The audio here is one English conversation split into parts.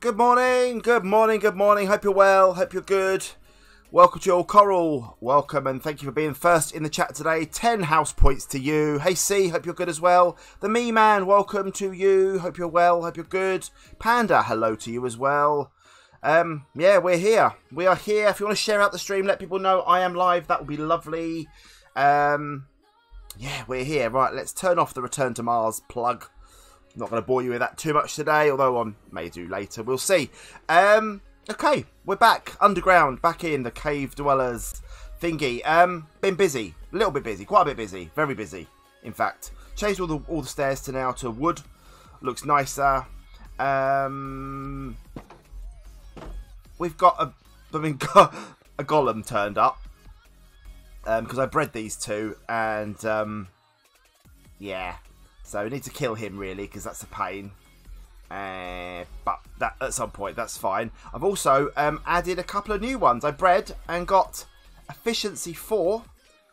Good morning. Hope you're well, hope you're good. Welcome to your Coral. Welcome and thank you for being first in the chat today. 10 house points to you. Hey C, hope you're good as well. The Me Man, welcome to you. Hope you're well, hope you're good. Panda, hello to you as well. Yeah, we're here. We are here. If you want to share out the stream, let people know I am live. That would be lovely. Yeah, we're here. Right, let's turn off the Return to Mars plug. I'm not going to bore you with that too much today, although I may do later. We'll see. Okay, we're back underground, back in the cave dwellers thingy. Been busy, a little bit busy, quite a bit busy, very busy, in fact. Changed all the stairs to now to wood. Looks nicer. We've got a golem turned up because I bred these two, and yeah, so we need to kill him really because that's a pain. But that at some point, that's fine. I've also added a couple of new ones. I bred and got efficiency 4.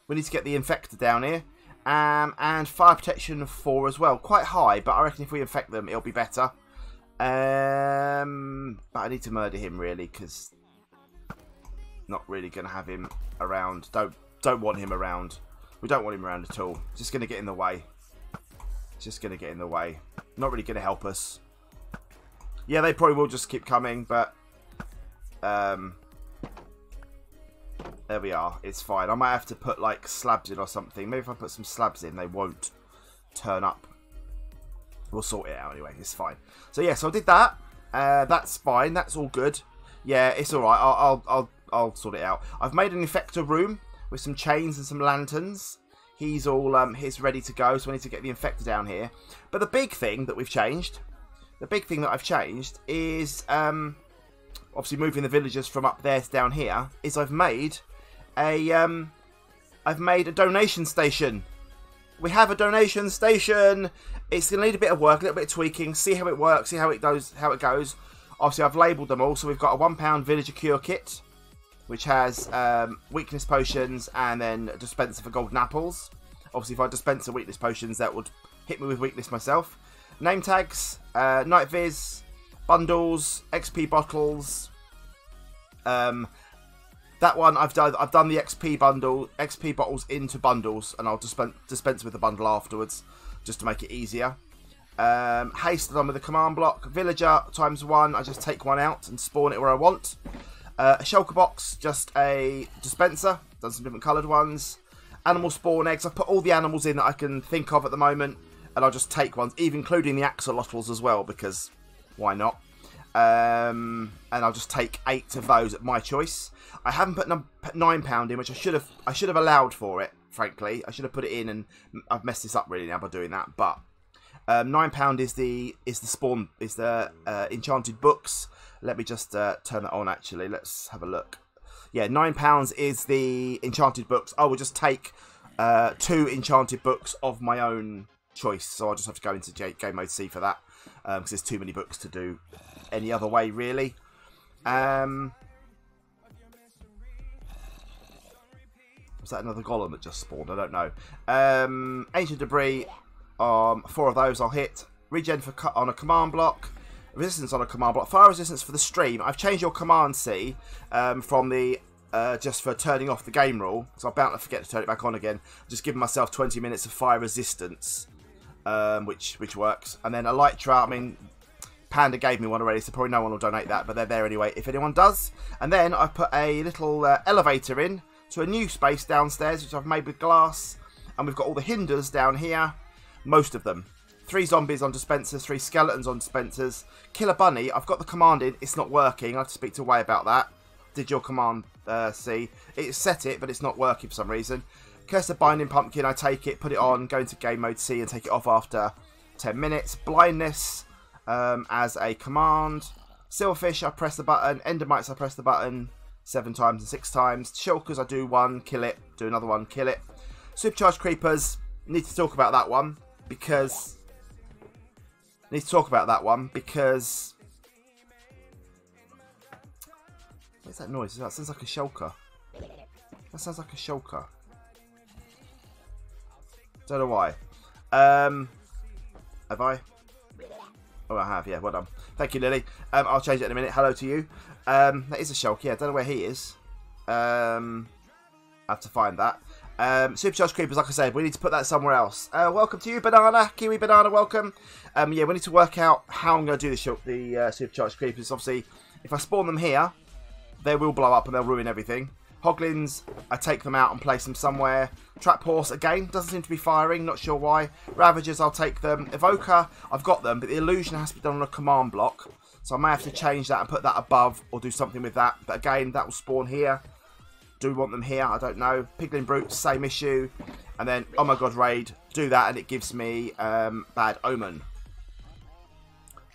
We need to get the infector down here, and fire protection 4 as well. Quite high, but I reckon if we infect them, it'll be better. But I need to murder him really because not really gonna have him around. Don't want him around. We don't want him around at all. Just gonna get in the way. Just gonna get in the way. Not really gonna help us. Yeah, they probably will just keep coming, but there we are. It's fine. I might have to put like slabs in or something. Maybe if I put some slabs in, they won't turn up. We'll sort it out anyway. It's fine. So yeah, so I did that. That's fine. That's all good. Yeah, it's all right. I'll sort it out. I've made an infector room with some chains and some lanterns. He's all he's ready to go. So I need to get the infector down here. But the big thing that we've changed, the big thing that I've changed is obviously moving the villagers from up there to down here. Is I've made a donation station. We have a donation station. It's going to need a bit of work, a little bit of tweaking. See how it works, see how it goes. Obviously, I've labelled them all. So we've got a £1 villager cure kit, which has weakness potions and then a dispenser for golden apples. Obviously, if I dispense the weakness potions, that would hit me with weakness myself. Name tags, night viz, bundles, XP bottles. That one I've done the XP bottles into bundles, and I'll dispense with the bundle afterwards, just to make it easier. Haste done with the command block. Villager ×1. I just take one out and spawn it where I want. A shulker box, just a dispenser. Done some different coloured ones. Animal spawn eggs. I've put all the animals in that I can think of at the moment, and I'll just take ones, even including the axolotls as well, because why not? And I'll just take 8 of those at my choice. I haven't put £9 in, which I should have allowed for it. Frankly, I should have put it in, and I've messed this up really now by doing that. But £9 is the enchanted books. Let me just turn that on. Actually, let's have a look. Yeah, £9 is the enchanted books. I will just take 2 enchanted books of my own choice. So I'll just have to go into game mode C for that, because there's too many books to do any other way really. Was that another golem that just spawned? I don't know. Ancient debris, 4 of those I'll hit. Regen for on a command block. Resistance on a command block. Fire resistance for the stream. I've changed your command C from the just for turning off the game rule, because I'll bound to forget to turn it back on again. I'm just giving myself 20 minutes of fire resistance, which works. And then Elytra, I mean, Panda gave me one already, so probably no one will donate that, but they're there anyway if anyone does. And then I've put a little elevator in to a new space downstairs, which I've made with glass. And we've got all the hinders down here, most of them. 3 zombies on dispensers, 3 skeletons on dispensers. Killer bunny, I've got the command in, it's not working. I have to speak to Way about that. Did your command C? It set it, but it's not working for some reason. Curse the binding pumpkin, I take it, put it on, go into game mode C and take it off after 10 minutes. Blindness as a command. Silverfish, I press the button. Endermites, I press the button 7 times and 6 times. Shulkers, I do 1, kill it, do another 1, kill it. Supercharged creepers, need to talk about that one because what's that noise? That sounds like a shulker. That sounds like a shulker. Don't know why. Have I? Oh, I have. Yeah, well done. Thank you, Lily. I'll change it in a minute. Hello to you. That is a Shulky. I don't know where he is. I have to find that. Supercharged Creepers, like I said, we need to put that somewhere else. Welcome to you, Banana. Kiwi Banana, welcome. Yeah, we need to work out how I'm going to do the Supercharged Creepers. Obviously, if I spawn them here, they will blow up and they'll ruin everything. Hoglins, I take them out and place them somewhere. Trap Horse, again, doesn't seem to be firing. Not sure why. Ravagers, I'll take them. Evoker, I've got them, but the illusion has to be done on a command block. So I may have to change that and put that above or do something with that. But again, that will spawn here. Do we want them here? I don't know. Piglin Brutes, same issue. And then, oh my god, Raid. Do that and it gives me Bad Omen.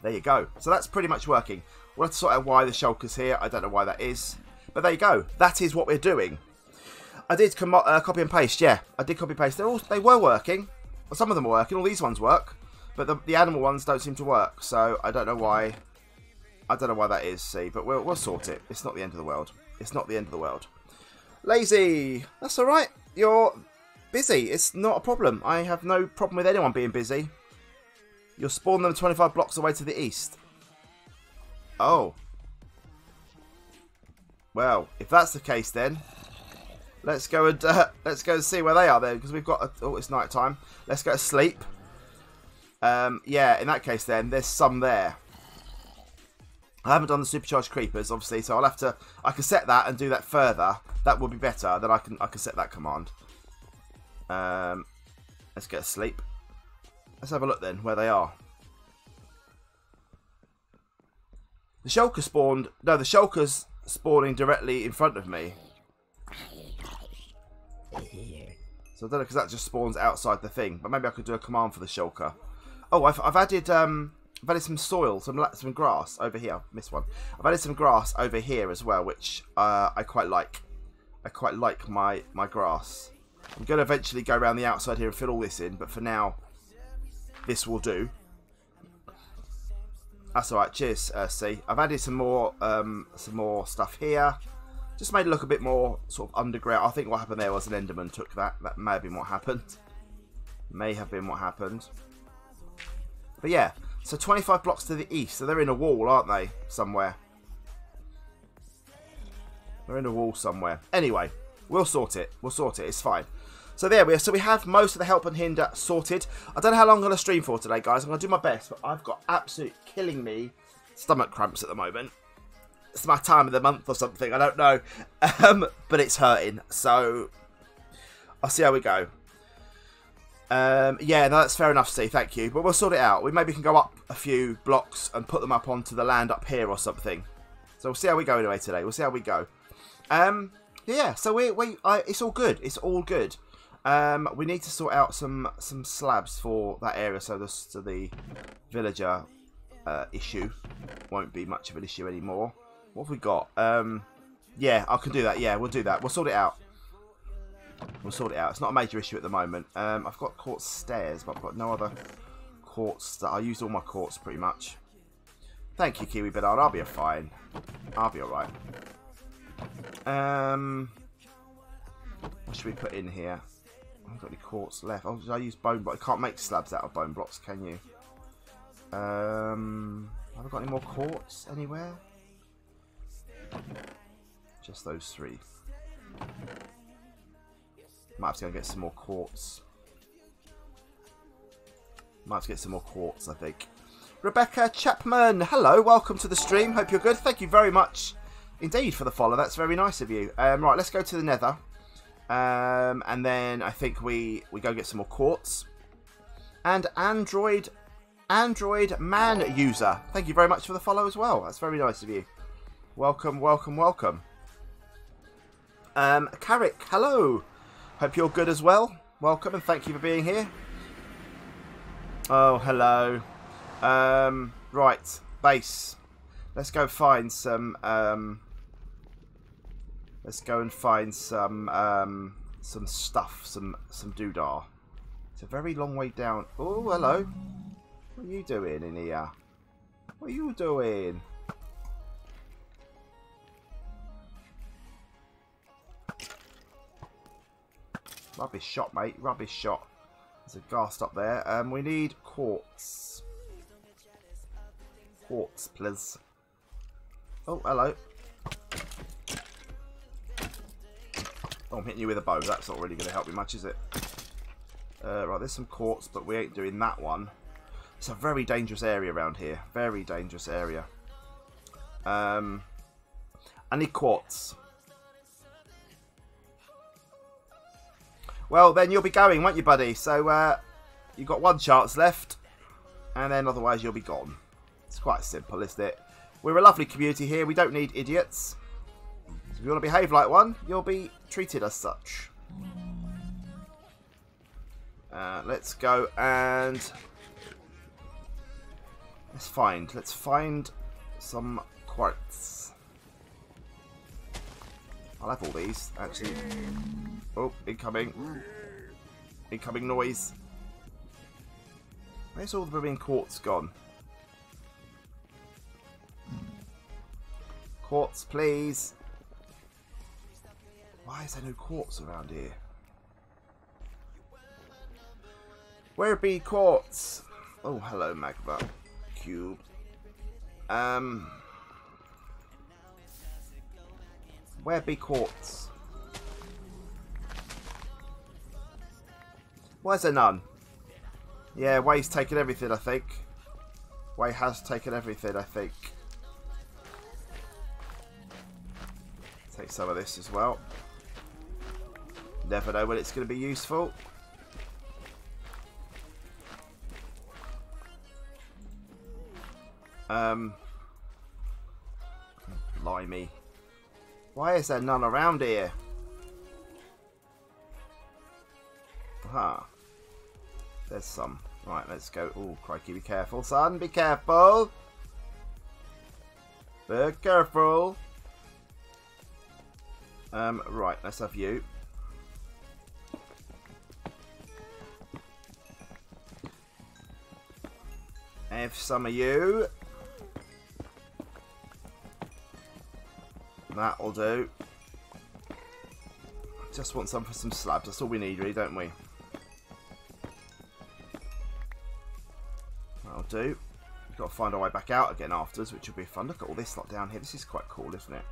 There you go. So that's pretty much working. We'll have to sort out why the Shulker's here. I don't know why that is. But there you go. That is what we're doing. I did copy and paste. Yeah, I did copy and paste. They were working. Well, some of them were working. All these ones work. But the animal ones don't seem to work. So I don't know why. I don't know why that is, see. But we'll sort it. It's not the end of the world. It's not the end of the world. Lazy. That's all right. You're busy. It's not a problem. I have no problem with anyone being busy. You'll spawn them 25 blocks away to the east. Oh. Well, if that's the case, then let's go and see where they are then, because we've got oh, it's night time. Let's go to sleep. Yeah, in that case, then there's some there. I haven't done the supercharged creepers, obviously, so I'll have to. I can set that and do that further. That will be better. Then I can set that command. Let's get asleep. Let's have a look then where they are. The shulker spawned. No, the shulker's spawning directly in front of me. So I don't know, because that just spawns outside the thing. But maybe I could do a command for the shulker. Oh, I've added some soil, some grass over here. I missed one. I've added some grass over here as well, which I quite like. I quite like my grass. I'm going to eventually go around the outside here and fill all this in, but for now, this will do. That's alright, cheers, C. I've added some more stuff here. Just made it look a bit more sort of underground. I think what happened there was an Enderman took that. That may have been what happened. May have been what happened. But yeah, so 25 blocks to the east. So they're in a wall, aren't they? Somewhere. They're in a wall somewhere. Anyway, we'll sort it. We'll sort it. It's fine. So there we are. So we have most of the help and hinder sorted. I don't know how long I'm going to stream for today, guys. I'm going to do my best, but I've got absolute killing me stomach cramps at the moment. It's my time of the month or something. I don't know. But it's hurting. So I'll see how we go. Yeah, no, that's fair enough, Steve. Thank you. But we'll sort it out. We maybe can go up a few blocks and put them up onto the land up here or something. So we'll see how we go anyway today. We'll see how we go. Yeah, so it's all good. It's all good. We need to sort out some slabs for that area, so the villager issue won't be much of an issue anymore. What have we got? Yeah, I can do that. Yeah, we'll do that. We'll sort it out. We'll sort it out. It's not a major issue at the moment. I've got quartz stairs, but I've got no other quartz. I used all my quartz pretty much. Thank you, Kiwi Banana. I'll be fine. I'll be all right. What should we put in here? I haven't got any quartz left. Oh, did I use bone blocks? I can't make slabs out of bone blocks, can you? Have I got any more quartz anywhere? Just those three. Might have to go get some more quartz. Might have to get some more quartz, I think. Rebecca Chapman, hello, welcome to the stream. Hope you're good. Thank you very much indeed for the follow. That's very nice of you. Right, let's go to the nether. And then I think we go get some more quartz. And Android Man User, thank you very much for the follow as well. That's very nice of you. Welcome, welcome, welcome. Carrick, hello. Hope you're good as well. Welcome and thank you for being here. Oh, hello. Right, base. Let's go find some... Let's go and find some stuff, some doodah. It's a very long way down. Oh, hello. What are you doing in here? What are you doing? Rubbish shot, mate. Rubbish shot. There's a ghast up there. We need quartz. quartz, please. Oh, hello. Oh, I'm hitting you with a bow. That's not really going to help me much, is it? Right, there's some quartz, but we ain't doing that one. It's a very dangerous area around here. Very dangerous area. I need quartz. Well, then you'll be going, won't you, buddy? So, you've got one chance left, and then otherwise you'll be gone. It's quite simple, isn't it? We're a lovely community here. We don't need idiots. If you want to behave like one, you'll be treated as such. Let's go and... Let's find some quartz. I'll have all these, actually. Oh, incoming. Incoming noise. Where's all the blooming quartz gone? Quartz, please. Why is there no quartz around here? Where be quartz? Oh, hello, magma cube. Where be quartz? Why is there none? Yeah, Way's taken everything, I think. Way has taken everything, I think. Take some of this as well. Never know when it's going to be useful. Blimey. Why is there none around here? Aha. There's some. Right, let's go. Oh, crikey, be careful, son. Be careful. Be careful. Right, let's have you. Have some of you. That'll do. Just want some for some slabs. That's all we need, really, don't we? That'll do. We've got to find our way back out again afterwards, which will be fun. Look at all this lot down here. This is quite cool, isn't it?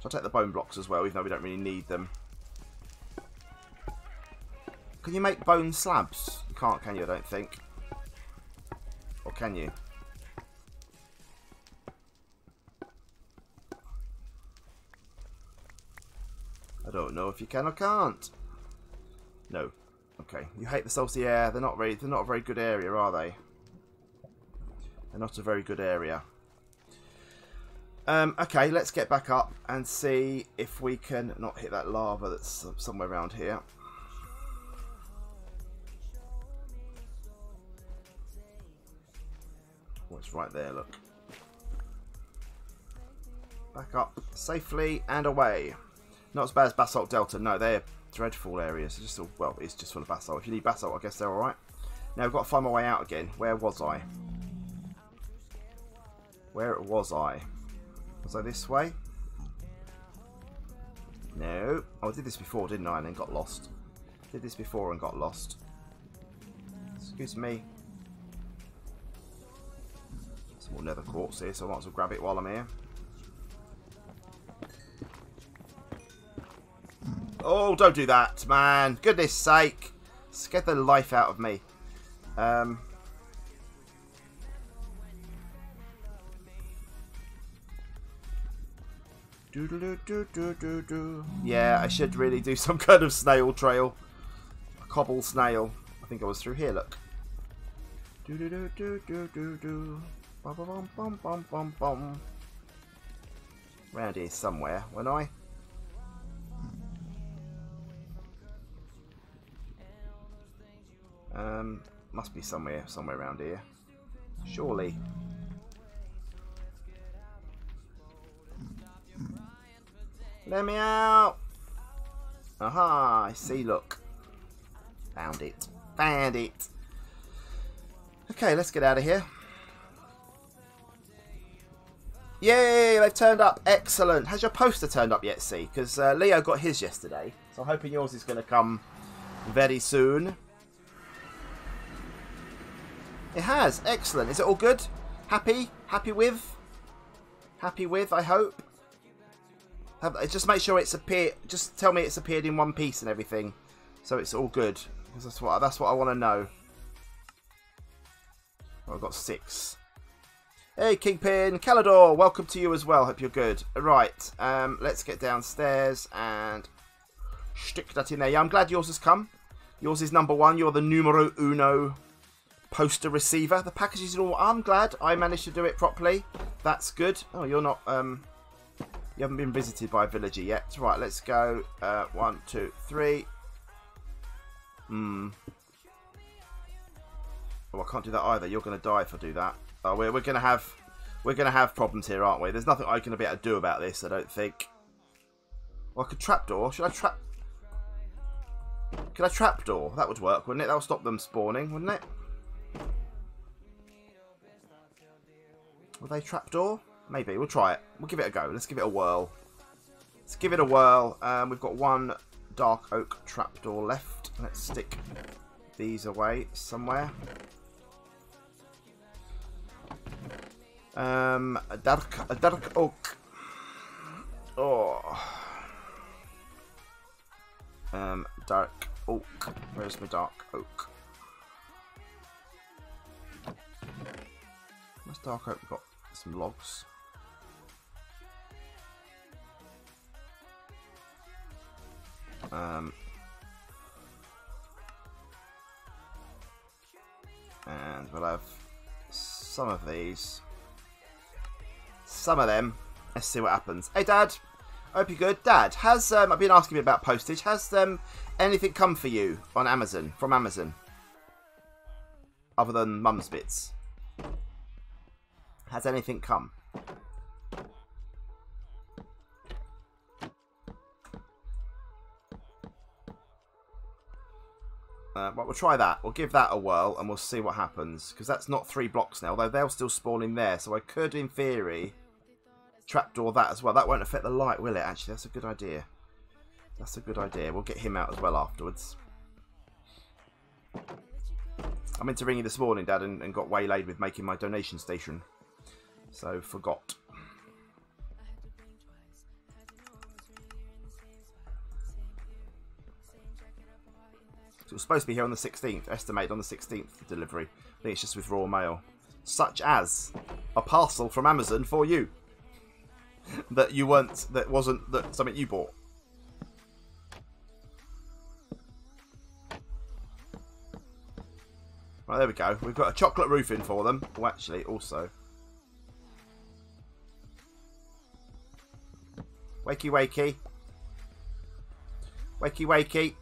So I'll take the bone blocks as well, even though we don't really need them. Can you make bone slabs? You can't, can you? I don't think. Or can you? I don't know if you can or can't. No. Okay. You hate the salty air. They're not a very good area, are they? They're not a very good area. Okay, let's get back up and see if we can not hit that lava that's somewhere around here. Oh, it's right there, look. Back up safely and away. Not as bad as Basalt Delta. No, they're dreadful areas. It's just, well, it's just full of basalt. If you need basalt, I guess they're alright. Now, I've got to find my way out again. Where was I? Where was I? Was I this way? No. Oh, I did this before, didn't I? And then got lost. Did this before and got lost. Excuse me. Some more nether quartz here, so I might as well grab it while I'm here. Oh, don't do that, man. Goodness sake. Scared the life out of me. Yeah, I should really do some kind of snail trail. A cobble snail. I think I was through here, look. Round here somewhere, when I... must be somewhere around here. Surely. Let me out! Aha, I see, look. Found it. Found it. Okay, let's get out of here. Yay, they've turned up. Excellent. Has your poster turned up yet, see? Because Leo got his yesterday. So I'm hoping yours is going to come very soon. It has. Excellent. Is it all good? Happy? Happy with? Happy with, I hope. Just make sure it's appeared. Just tell me it's appeared in one piece and everything, so it's all good. Because that's what I want to know. Well, I've got 6. Hey, Kingpin, Calidor, welcome to you as well. Hope you're good. Right, let's get downstairs and stick that in there. Yeah, I'm glad yours has come. Yours is number 1. You're the numero uno poster receiver. The packages are all. I'm glad I managed to do it properly. That's good. Oh, you're not. You haven't been visited by a villager yet. Right, let's go. 1, 2, 3. Oh, I can't do that either. You're going to die if I do that. Oh, we're going to have problems here, aren't we? There's nothing I'm going to be able to do about this, I don't think. Well, I could trapdoor. Should I trap? Could I trapdoor? That would work, wouldn't it? That would stop them spawning, wouldn't it? Will they trapdoor? Maybe. We'll try it. We'll give it a go. Let's give it a whirl. Let's give it a whirl. We've got 1 dark oak trapdoor left. Let's stick these away somewhere. A dark oak. Oh. Dark oak. Where's my dark oak? Where's dark oak? We've got some logs. And we'll have some of these. Some of them. Let's see what happens. Hey, Dad. I hope you're good. Dad, has I've been asking you about postage. Has anything come for you on Amazon, from Amazon? Other than Mum's bits. Has anything come? But we'll try that. We'll give that a whirl and we'll see what happens. Because that's not 3 blocks now. Although they'll still spawn in there. So I could, in theory, trapdoor that as well. That won't affect the light, will it? Actually, that's a good idea. That's a good idea. We'll get him out as well afterwards. I meant to ring you this morning, Dad, and got waylaid with making my donation station. So, forgot. So it was supposed to be here on the 16th, estimated on the 16th for delivery. I think it's just with raw mail. Such as a parcel from Amazon for you. that something you bought. Right, there we go. We've got a chocolate roof in for them. Oh, actually, also. Wakey, wakey. Wakey, wakey.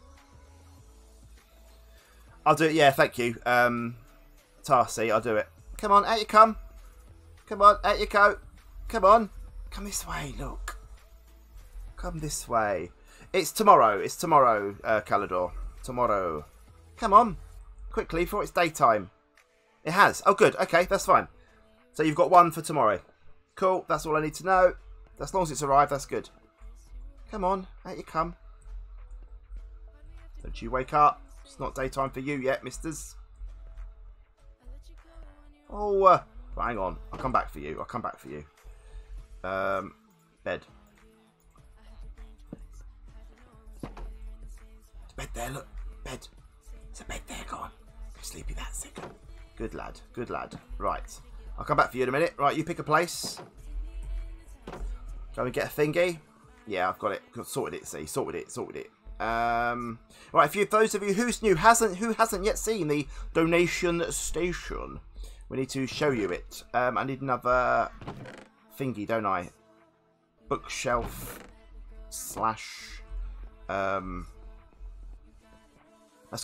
I'll do it. Yeah, thank you, Tarsi. I'll do it. Come on, out you come. Come on, out you go. Come on, come this way. Look, come this way. It's tomorrow. It's tomorrow, Calidor. Tomorrow. Come on, quickly before it's daytime. It has. Oh, good. Okay, that's fine. So you've got 1 for tomorrow. Cool. That's all I need to know. As long as it's arrived, that's good. Come on, out you come. Don't you wake up? It's not daytime for you yet, misters. Oh, hang on. I'll come back for you. I'll come back for you. Bed. It's a bed there, look. Bed. It's a bed there, go on. Go sleepy that second. Good lad. Good lad. Right. I'll come back for you in a minute. Right, you pick a place. Go and get a thingy. Yeah, I've got it. Sorted it, see. Sorted it. Sorted it. Right, for those of you who's new, who hasn't yet seen the donation station, we need to show you it. I need another thingy, don't I? Bookshelf / that's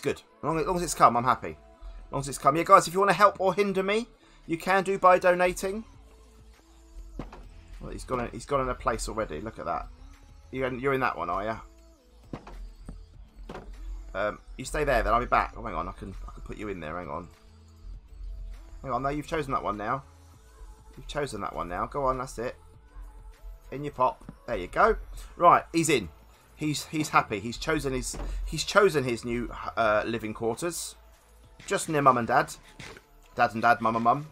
good. As long as it's come, I'm happy. As long as it's come. Yeah, guys, if you want to help or hinder me, you can do by donating. Well, he's gone in a place already. Look at that. You're in that one, are you? You stay there, then I'll be back. Oh, hang on, I can put you in there. Hang on, hang on. No, you've chosen that one now. You've chosen that one now. Go on, that's it. In your pop. There you go. Right, he's in. He's happy. He's chosen his new living quarters, just near Mum and Dad, Mum and Mum.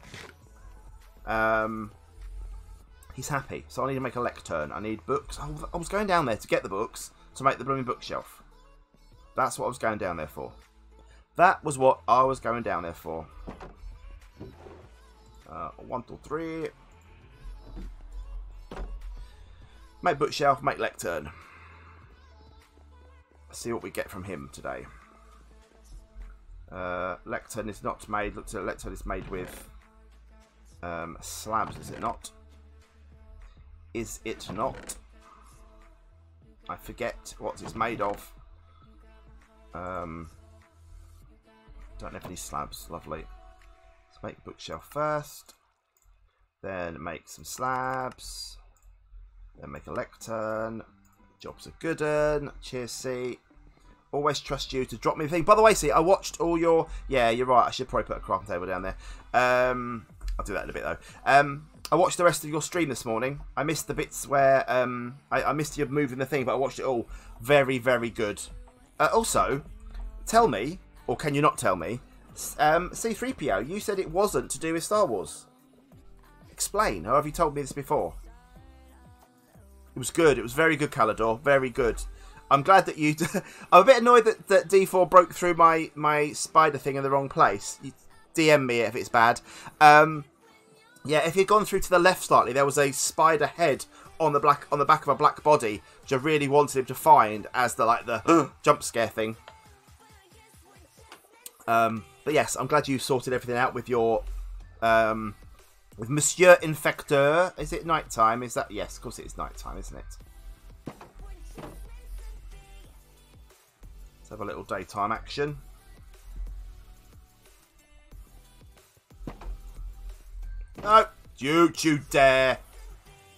He's happy. So I need to make a lectern. I need books. Oh, I was going down there to get the books to make the blooming bookshelf. That's what I was going down there for. That was what I was going down there for. 1, 2, 3. Make bookshelf, make lectern. Let's see what we get from him today. Lectern is not made. Look, lectern is made with slabs, is it not? Is it not? I forget what it's made of. Don't have any slabs. Lovely. Let's make bookshelf first. Then make some slabs. Then make a lectern. Job's a good un. Cheers, C. Always trust you to drop me a thing. By the way, see, I watched all your... Yeah, you're right. I should probably put a crafting table down there. I'll do that in a bit, though. I watched the rest of your stream this morning. I missed the bits where... I missed you moving the thing, but I watched it all. Very, very good. Also, tell me, or can you not tell me, C3PO, you said it wasn't to do with Star Wars. Explain. Or have you told me this before? It was good. It was very good, Calidor. Very good. I'm glad that you... I'm a bit annoyed that D4 broke through my spider thing in the wrong place. You DM me if it's bad. Yeah, if you'd gone through to the left slightly, there was a spider head on the back of a black body, which I really wanted him to find as the jump scare thing. But yes, I'm glad you sorted everything out with your with Monsieur Infecteur. Is it night time? Is that... Yes, of course it is night time, isn't it? Have a little daytime action. No, don't you dare.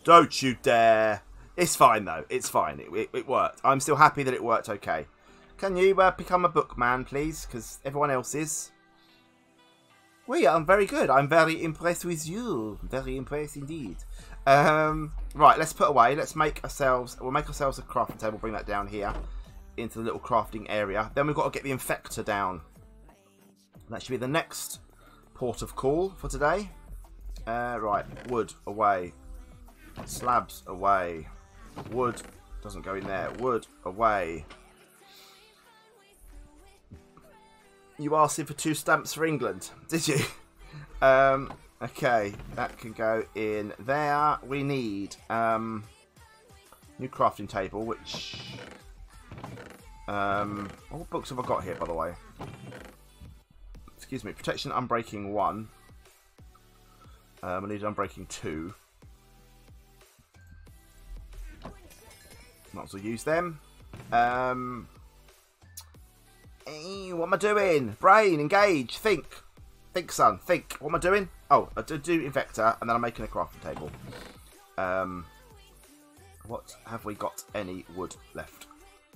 Don't you dare. It's fine though, it's fine. It worked. I'm still happy that it worked okay. Can you become a bookman, please? Because everyone else is. Well, I'm very good. I'm very impressed with you. Very impressed indeed. Right, let's put away. Let's make ourselves... We'll make ourselves a crafting table. Bring that down here. Into the little crafting area. Then we've got to get the infector down. That should be the next port of call for today. Right, wood away, slabs away, wood doesn't go in there, wood away. You asked him for 2 stamps for England, did you? Okay, that can go in there. We need new crafting table, which... what books have I got here, by the way? Excuse me. Protection Unbreaking 1. I need Unbreaking 2. Might as well use them. What am I doing? Brain, engage, think. Think, son, think. What am I doing? Oh, I do Infector, and then I'm making a crafting table. What have we got? Any wood left?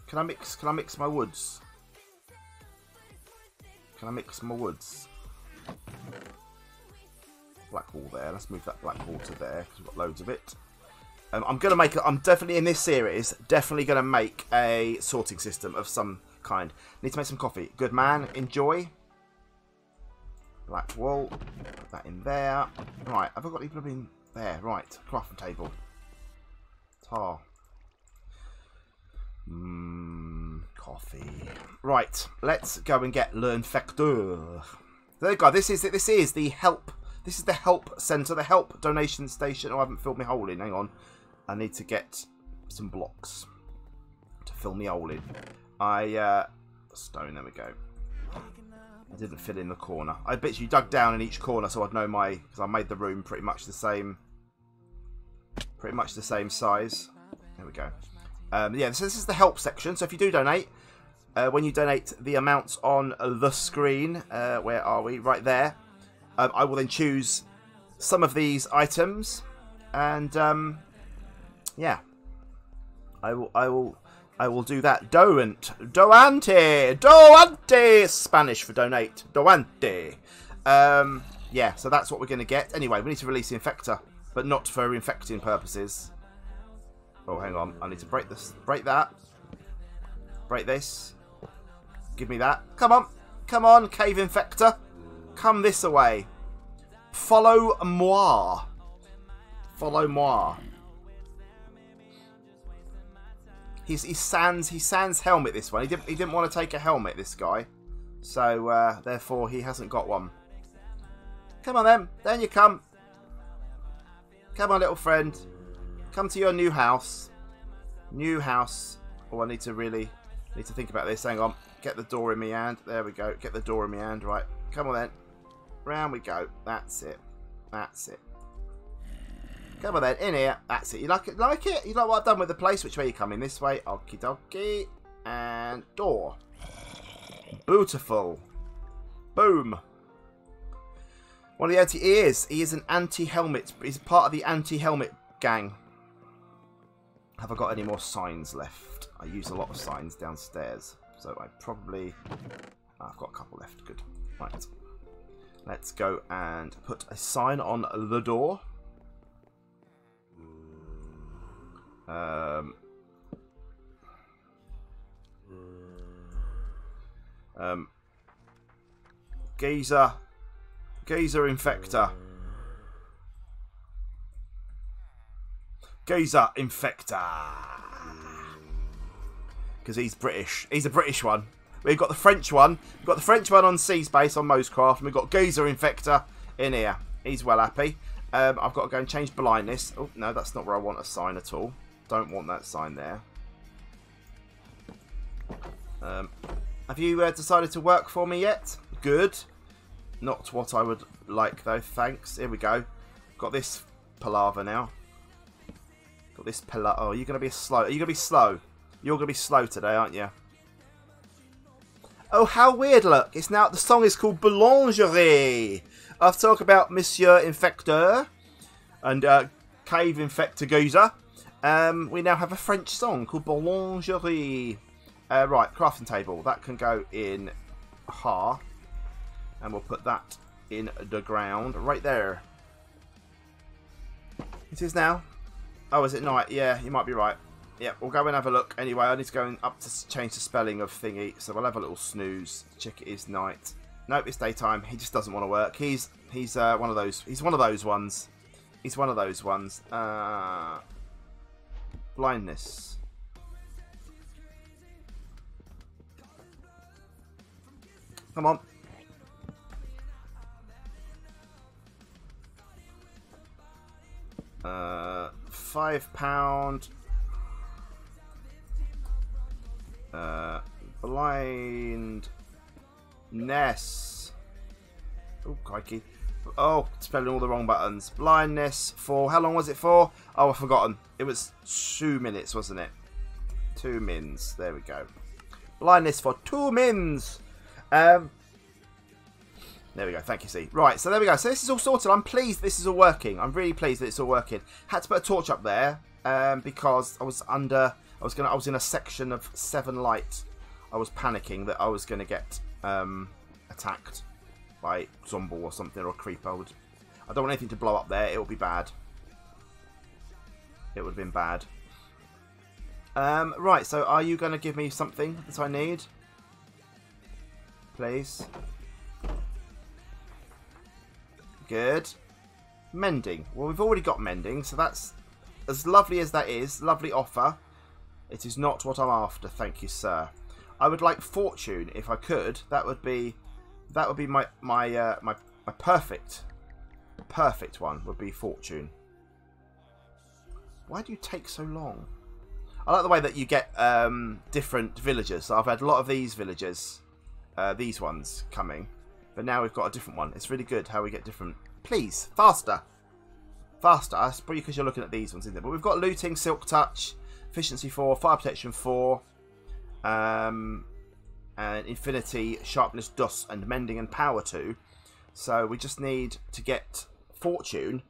Can I mix my woods? Can I mix my woods? Black wool there. Let's move that black wool to there because we've got loads of it. I'm definitely in this series. Definitely gonna make a sorting system of some kind. Need to make some coffee. Good man. Enjoy. Black wool. Put that in there. Right. Have I got people in there? Right. Crafting table. Tar. Coffee. Right, let's go and get L'Infecteur. There you go. This is the help. This is the help centre, the help donation station. Oh, I haven't filled my hole in. Hang on. I need to get some blocks to fill my hole in. Stone. There we go. I didn't fill in the corner. I bet you dug down in each corner, so I'd know my... Because I made the room pretty much the same size. There we go. Yeah, so this is the help section. So if you do donate, when you donate the amounts on the screen, where are we? Right there. I will then choose some of these items, and yeah, I will do that. Doante, Spanish for donate. Doante. Yeah, so that's what we're going to get. Anyway, we need to release the infector, but not for infecting purposes. Oh, hang on. I need to break this. Break that. Break this. Give me that. Come on. Come on, cave infector. Come this away. Follow moi. Follow moi. He sans helmet this one. He didn't want to take a helmet, this guy. So therefore he hasn't got one. Come on then. Down you come. Come on, little friend. Come to your new house. New house. Oh, I need to really think about this. Hang on. Get the door in me hand. There we go. Get the door in me hand. Right. Come on then. Round we go. That's it. That's it. Come on then. In here. That's it. You like it? Like it? You like what I've done with the place? Which way you coming? This way. Okie dokie. And door. Beautiful. Boom. Well, the anti is. He is an anti-helmet. He's part of the anti-helmet gang. Have I got any more signs left? I use a lot of signs downstairs, so I probably... I've got a couple left. Good. Right. Let's go and put a sign on the door. Geezer Infector. Geezer Infector. Because he's British. He's a British one. We've got the French one. We've got the French one on Seaspace on Mosecraft. And we've got Geezer Infector in here. He's well happy. I've got to go and change blindness. Oh, no, that's not where I want a sign at all. Don't want that sign there. Have you decided to work for me yet? Good. Not what I would like, though. Thanks. Here we go. Got this palaver now. Got this pillar. Oh, you're gonna be slow. Are you gonna be slow? You're gonna be slow today, aren't you? Oh, how weird! Look, it's now. The song is called Boulangerie. I've talked about Monsieur Infecteur and Cave Infector Geezer. We now have a French song called Boulangerie. Right, crafting table. That can go in ha, and we'll put that in the ground right there. It is now. Oh, is it night? Yeah, you might be right. Yeah, we'll go and have a look. Anyway, I need to go up to change the spelling of thingy, so we'll have a little snooze. Check it is night. Nope, it's daytime. He just doesn't want to work. He's one of those. He's one of those ones. He's one of those ones. Blindness. Come on. £5 blindness. Oh, crikey. Oh, spelling all the wrong buttons. Blindness for how long was it for? Oh, I've forgotten. It was 2 minutes, wasn't it? 2 mins. There we go. Blindness for 2 mins. There we go. Thank you, C. Right, so there we go. So this is all sorted. I'm pleased this is all working. I'm really pleased that it's all working. Had to put a torch up there because I was under... I was in a section of 7 light. I was panicking that I was going to get attacked by zombie or something, or a creeper. I don't want anything to blow up there. It would be bad. It would have been bad. Right, so are you going to give me something that I need? Please. Good. Mending. Well, we've already got mending, so that's as lovely as that is. Lovely offer. It is not what I'm after, thank you, sir. I would like fortune if I could. That would be my perfect one would be fortune. Why do you take so long? I like the way that you get different villagers. So I've had a lot of these villagers, these ones coming, but now we've got a different one. It's really good how we get different. Please, faster, faster. That's probably because you're looking at these ones, isn't it? But we've got looting, silk touch. Efficiency 4, fire protection 4, and infinity, sharpness, dust, and mending and power 2. So we just need to get fortune,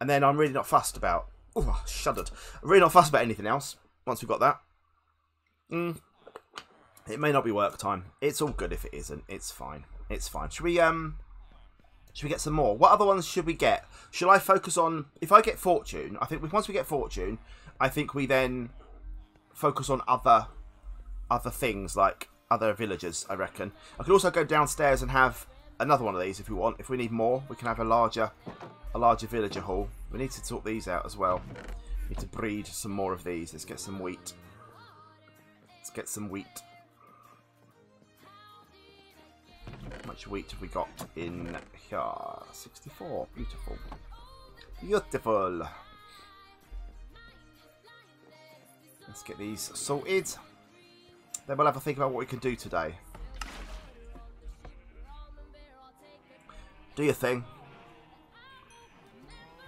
and then I'm really not fussed about... Oh, I shuddered. I'm really not fussed about anything else once we've got that. It may not be work time. It's all good if it isn't. It's fine. It's fine. Should we get some more? What other ones should we get? Should I focus on... If I get fortune, I think once we get fortune... I think we then focus on other things, like other villagers, I reckon. I could also go downstairs and have another one of these if we want. If we need more, we can have a larger villager haul. We need to sort these out as well. Need to breed some more of these. Let's get some wheat. Let's get some wheat. How much wheat have we got in here? 64. Beautiful. Beautiful. Let's get these sorted. Then we'll have a think about what we can do today. Do your thing.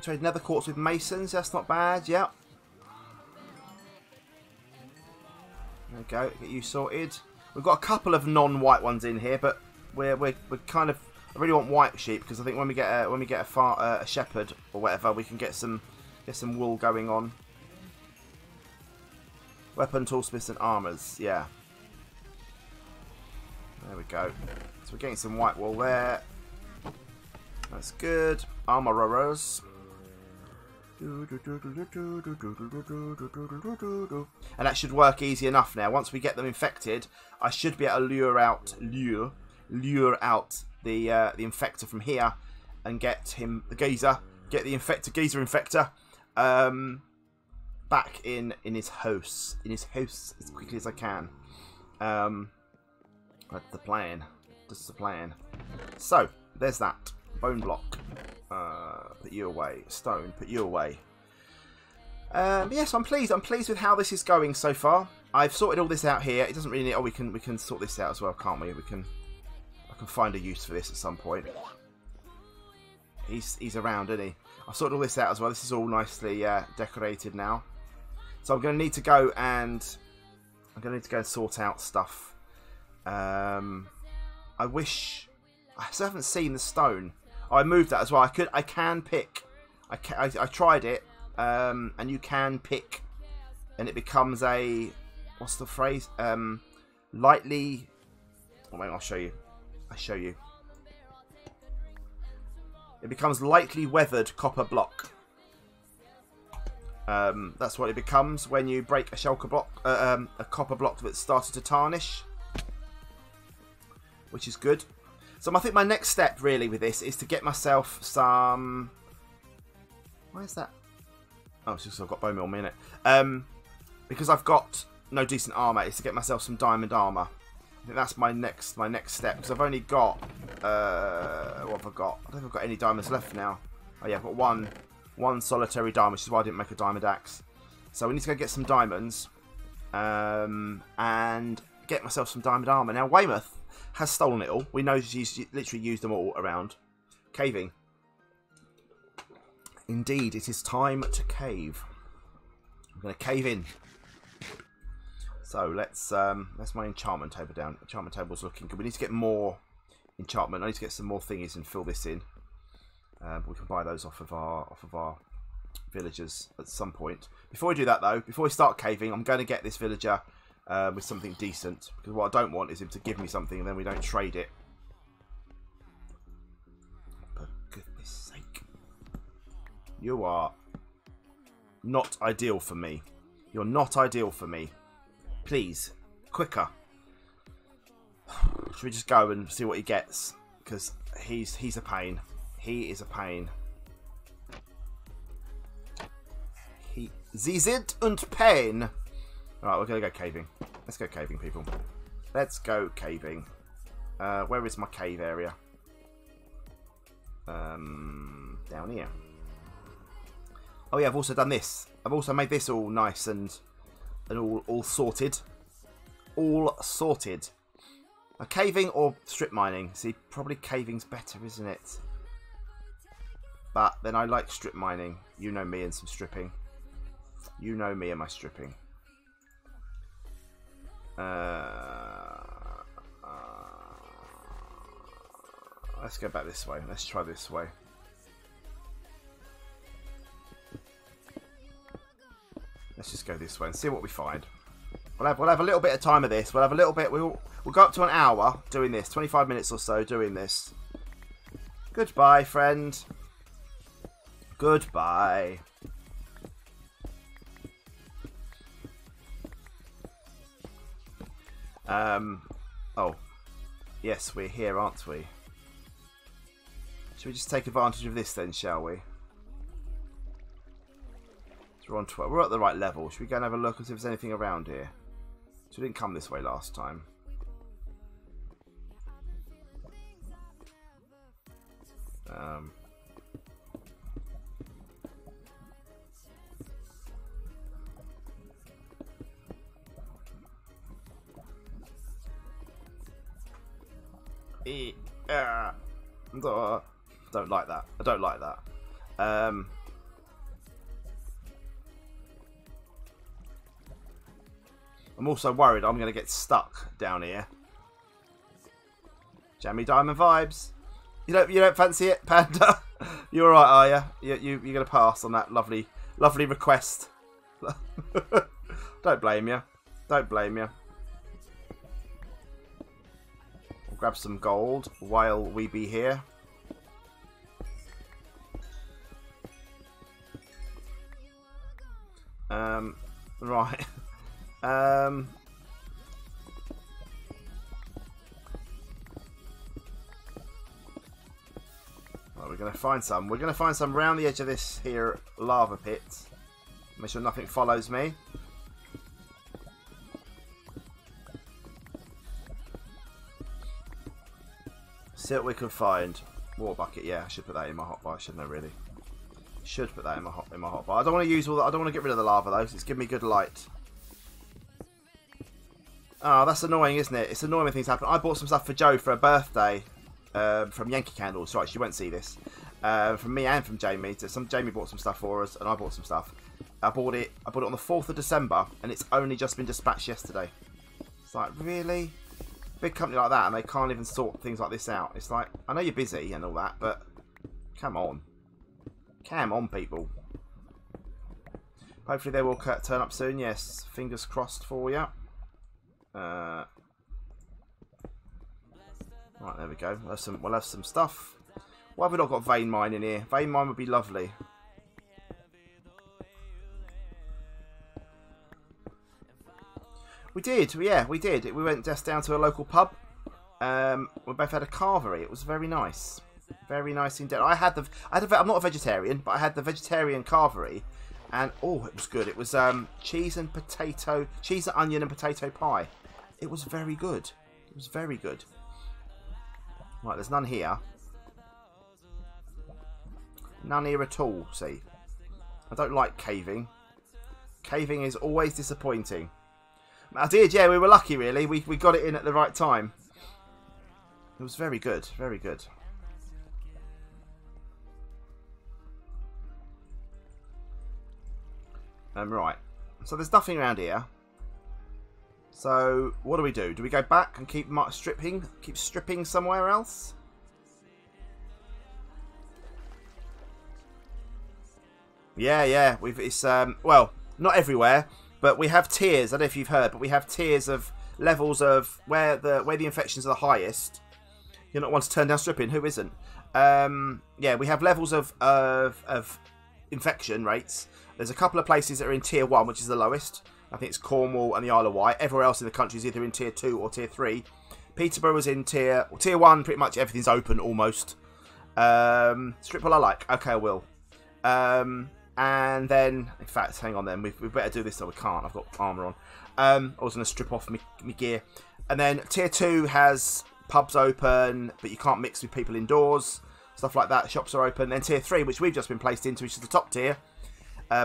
Trade nether quartz with masons. That's not bad. Yep. There we go. Get you sorted. We've got a couple of non-white ones in here, but we're kind of. I really want white sheep because I think when we get a shepherd or whatever, we can get some wool going on. Weapon, toolsmiths and armors. Yeah. There we go. So we're getting some white wool there. That's good. Armorers. And that should work easy enough now. Once we get them infected, I should be able to lure out the infector from here and get him the geezer. Get the geezer infector. Back in his house as quickly as I can. That's the plan. That's the plan. So there's that bone block. Put you away. Stone. Put you away. Yes, I'm pleased. I'm pleased with how this is going so far. I've sorted all this out here. It doesn't really need. Oh, we can sort this out as well, can't we? I can find a use for this at some point. He's around, isn't he? I've sorted all this out as well. This is all nicely decorated now. So I'm going to need to go and sort out stuff. I wish I still haven't seen the stone. Oh, I moved that as well. I tried it, and you can pick, and it becomes a what's the phrase? Lightly. Oh wait, I'll show you. It becomes lightly weathered copper block. That's what it becomes when you break a copper block that started to tarnish, which is good. So I think my next step really with this is to get myself some. Where's that? Oh, it's just I've got bone meal in it. Because I've got no decent armor, is to get myself some diamond armor. I think that's my next step, because I've only got what have I got? I don't think I've got any diamonds left now. Oh yeah, I've got one solitary diamond, which is why I didn't make a diamond axe. So we need to go get some diamonds and get myself some diamond armor. Now Weymouth has stolen it all. We know she's literally used them all around caving. Indeed, it is time to cave. I'm going to cave in. So let's my enchantment table down. Enchantment table's looking good. We need to get more enchantment. I need to get some more thingies and fill this in. We can buy those off of our villagers at some point. Before we do that though, before we start caving, I'm going to get this villager with something decent, because what I don't want is him to give me something and then we don't trade it. For goodness sake, you are not ideal for me. You're not ideal for me. Please, quicker. Should we just go and see what he gets? Because he's a pain. He is a pain. Sie sind und pain. Alright, we're going to go caving. Let's go caving, people. Let's go caving. Where is my cave area? Down here. Oh yeah, I've also done this. I've also made this all nice and all sorted. All sorted. Now, caving or strip mining? See, probably caving's better, isn't it? But then I like strip mining. You know me and some stripping. You know me and my stripping. Let's go back this way. Let's try this way. Let's just go this way and see what we find. We'll have a little bit of time of this. We'll have a little bit. We'll go up to an hour doing this. 25 minutes or so doing this. Goodbye, friend. Goodbye. Oh. Yes, we're here, aren't we? Should we just take advantage of this then, shall we? So we're on 12. We're at the right level. Should we go and have a look and see if there's anything around here? So we didn't come this way last time. Don't like that. I don't like that. I'm also worried I'm going to get stuck down here. Jammy Diamond vibes. You don't fancy it, Panda? You're all right, are you? You're going to pass on that lovely request. Don't blame you. Don't blame you. We'll grab some gold while we be here. Right. Well, we're going to find some. We're going to find some round the edge of this here lava pit. Make sure nothing follows me. See what we can find. Water bucket. Yeah, I should put that in my hotbar, shouldn't I? Really. Should put that in my hotbar. I don't want to use all that. I don't want to get rid of the lava though, because it's giving me good light. Oh, that's annoying, isn't it? It's annoying when things happen. I bought some stuff for Jo for her birthday from Yankee Candles. Right, she won't see this. From me and from Jamie. So Jamie bought some stuff for us, and I bought some stuff. I bought it on the 4th of December, and it's only just been dispatched yesterday. It's like, really? Big company like that, and they can't even sort things like this out. It's like, I know you're busy and all that, but come on. Come on, people. Hopefully they will turn up soon. Yes, fingers crossed for you. Right, there we go. We'll have some stuff. Why have we not got vein mine in here? Vein mine would be lovely. We did, yeah, we did. We went just down to a local pub. We both had a carvery. It was very nice. Very nice indeed. I'm not a vegetarian, but I had the vegetarian carvery, and oh, it was good. It was cheese and onion and potato pie. It was very good. It was very good. Right, there's none here. None here at all. See, I don't like caving. Caving is always disappointing. I did, yeah. We were lucky, really. We got it in at the right time. It was very good. Very good. Right, so there's nothing around here. So what do we do? Do we go back and keep stripping somewhere else? Yeah, yeah. Well, not everywhere, but we have tiers. I don't know if you've heard, but we have tiers of levels of where the infections are the highest. You're not one to turn down stripping. Who isn't? Yeah, we have levels of infection rates. There's a couple of places that are in Tier 1, which is the lowest. I think it's Cornwall and the Isle of Wight. Everywhere else in the country is either in Tier 2 or Tier 3. Peterborough is in Tier 1, pretty much everything's open, almost. Strip all I like. Okay, I will. And then, in fact, hang on then. We better do this, though. We can't. I've got armour on. I was going to strip off my gear. And then Tier 2 has pubs open, but you can't mix with people indoors. Stuff like that. Shops are open. Then Tier 3, which we've just been placed into, which is the top tier.